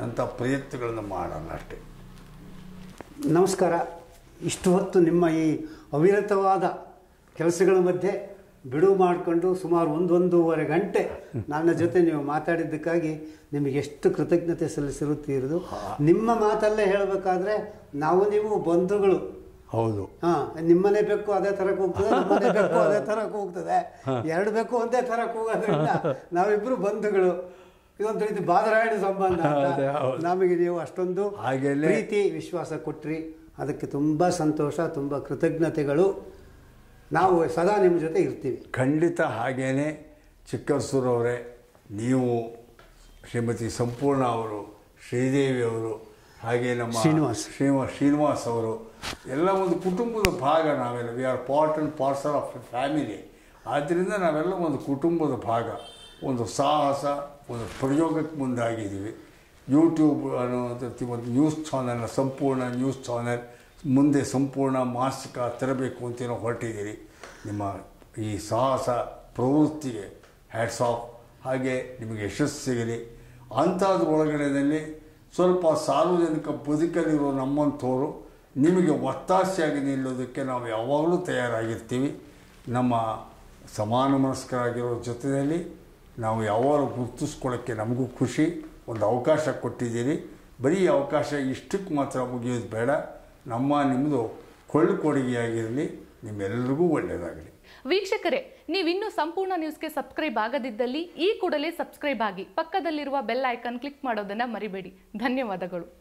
ಅಂಥ ಪ್ರಯತ್ನಗಳನ್ನು ಮಾಡಲ್ಲ ಅಷ್ಟೇ. ನಮಸ್ಕಾರ. ಇಷ್ಟು ಹೊತ್ತು ನಿಮ್ಮ ಈ ಅವಿರತವಾದ ಕೆಲಸಗಳ ಮಧ್ಯೆ ಬಿಡುವು ಮಾಡಿಕೊಂಡು ಸುಮಾರು ಒಂದೊಂದೂವರೆ ಗಂಟೆ ನನ್ನ ಜೊತೆ ನೀವು ಮಾತಾಡಿದ್ದಕ್ಕಾಗಿ ನಿಮಗೆ ಎಷ್ಟು ಕೃತಜ್ಞತೆ ಸಲ್ಲಿಸಿರುತ್ತೀರೋದು. ನಿಮ್ಮ ಮಾತಲ್ಲೇ ಹೇಳಬೇಕಾದ್ರೆ ನಾವು ನೀವು ಬಂಧುಗಳು. ಹೌದು, ಹಾಂ, ನಿಮ್ಮನೆ ಬೇಕು ಅದೇ ಥರಕ್ಕೆ ಹೋಗ್ತದೆ, ನಮ್ಮನೆ ಬೇಕು ಅದೇ ಥರಕ್ಕೆ ಹೋಗ್ತದೆ, ಎರಡು ಬೇಕು ಒಂದೇ ಥರಕ್ಕೆ ಹೋಗೋದ್ರಿಂದ ನಾವಿಬ್ಬರು ಬಂಧುಗಳು. ಇದೊಂದು ರೀತಿ ಬಾದರಾಯಣ ಸಂಬಂಧ. ನಮಗೆ ನೀವು ಅಷ್ಟೊಂದು ರೀತಿ ವಿಶ್ವಾಸ ಕೊಟ್ಟ್ರಿ, ಅದಕ್ಕೆ ತುಂಬ ಸಂತೋಷ, ತುಂಬ ಕೃತಜ್ಞತೆಗಳು. ನಾವು ಸದಾ ನಿಮ್ಮ ಜೊತೆ ಇರ್ತೀವಿ. ಖಂಡಿತ. ಹಾಗೇ ಚಿಕ್ಕಸೂರವರೇ, ನೀವು, ಶ್ರೀಮತಿ ಸಂಪೂರ್ಣ ಅವರು, ಶ್ರೀದೇವಿಯವರು, ಹಾಗೆ ನಮ್ಮ ಶ್ರೀನಿವಾಸ್ ಶ್ರೀನಿವಾಸ್ ಶ್ರೀನಿವಾಸ್ ಅವರು ಎಲ್ಲ ಒಂದು ಕುಟುಂಬದ ಭಾಗ. ನಾವೆಲ್ಲ we are part and parcel of a family. ಆದ್ದರಿಂದ ನಾವೆಲ್ಲ ಒಂದು ಕುಟುಂಬದ ಭಾಗ. ಒಂದು ಸಾಹಸ, ಒಂದು ಪ್ರಯೋಗಕ್ಕೆ ಮುಂದಾಗಿದ್ದೀವಿ. ಯೂಟ್ಯೂಬ್ ಅನ್ನೋದು ಒಂದು ನ್ಯೂಸ್ ಚಾನಲ್ನ ಸಂಪೂರ್ಣ ನ್ಯೂಸ್ ಚಾನಲ್, ಮುಂದೆ ಸಂಪೂರ್ಣ ಮಾಸಿಕ ತರಬೇಕು ಅಂತ ನಾವು ಹೊರಟಿದ್ದೀರಿ. ನಿಮ್ಮ ಈ ಸಾಹಸ ಪ್ರವೃತ್ತಿಗೆ ಹ್ಯಾಟ್ಸ್ ಆಫ್. ಹಾಗೆ ನಿಮಗೆ ಯಶಸ್ಸು ಸಿಗಲಿ. ಅಂಥದ್ರ ಒಳಗಡೆಯಲ್ಲಿ ಸ್ವಲ್ಪ ಸಾರ್ವಜನಿಕ ಬದುಕಲ್ಲಿರೋ ನಮ್ಮಂಥವರು ನಿಮಗೆ ಒತ್ತಾಸೆಯಾಗಿ ನಿಲ್ಲೋದಕ್ಕೆ ನಾವು ಯಾವಾಗಲೂ ತಯಾರಾಗಿರ್ತೀವಿ. ನಮ್ಮ ಸಮಾನ ಮನಸ್ಕರಾಗಿರೋರ ಜೊತೆಯಲ್ಲಿ ನಾವು ಯಾವಾಗಲೂ ಗುರುತಿಸ್ಕೊಳ್ಳೋಕ್ಕೆ ನಮಗೂ ಖುಷಿ. ಒಂದು ಅವಕಾಶ ಕೊಟ್ಟಿದ್ದೀರಿ. ಬರೀ ಅವಕಾಶ ಇಷ್ಟಕ್ಕೆ ಮಾತ್ರ ಮುಗಿಯೋದು ಬೇಡ. ನಮ್ಮ ನಿಮ್ಮದು ಕೊಳ್ಳು ಕೊಡುಗೆಯಾಗಿರಲಿ, ನಿಮ್ಮೆಲ್ಲರಿಗೂ ಒಳ್ಳೆಯದಾಗಲಿ. ವೀಕ್ಷಕರೇ, ನೀವಿನ್ನೂ ಸಂಪೂರ್ಣ ನ್ಯೂಸ್ಗೆ ಸಬ್ಸ್ಕ್ರೈಬ್ ಆಗದಿದ್ದಲ್ಲಿ ಈ ಕೂಡಲೇ ಸಬ್ಸ್ಕ್ರೈಬ್ ಆಗಿ ಪಕ್ಕದಲ್ಲಿರುವ ಬೆಲ್ ಐಕಾನ್ ಕ್ಲಿಕ್ ಮಾಡೋದನ್ನು ಮರಿಬೇಡಿ. ಧನ್ಯವಾದಗಳು.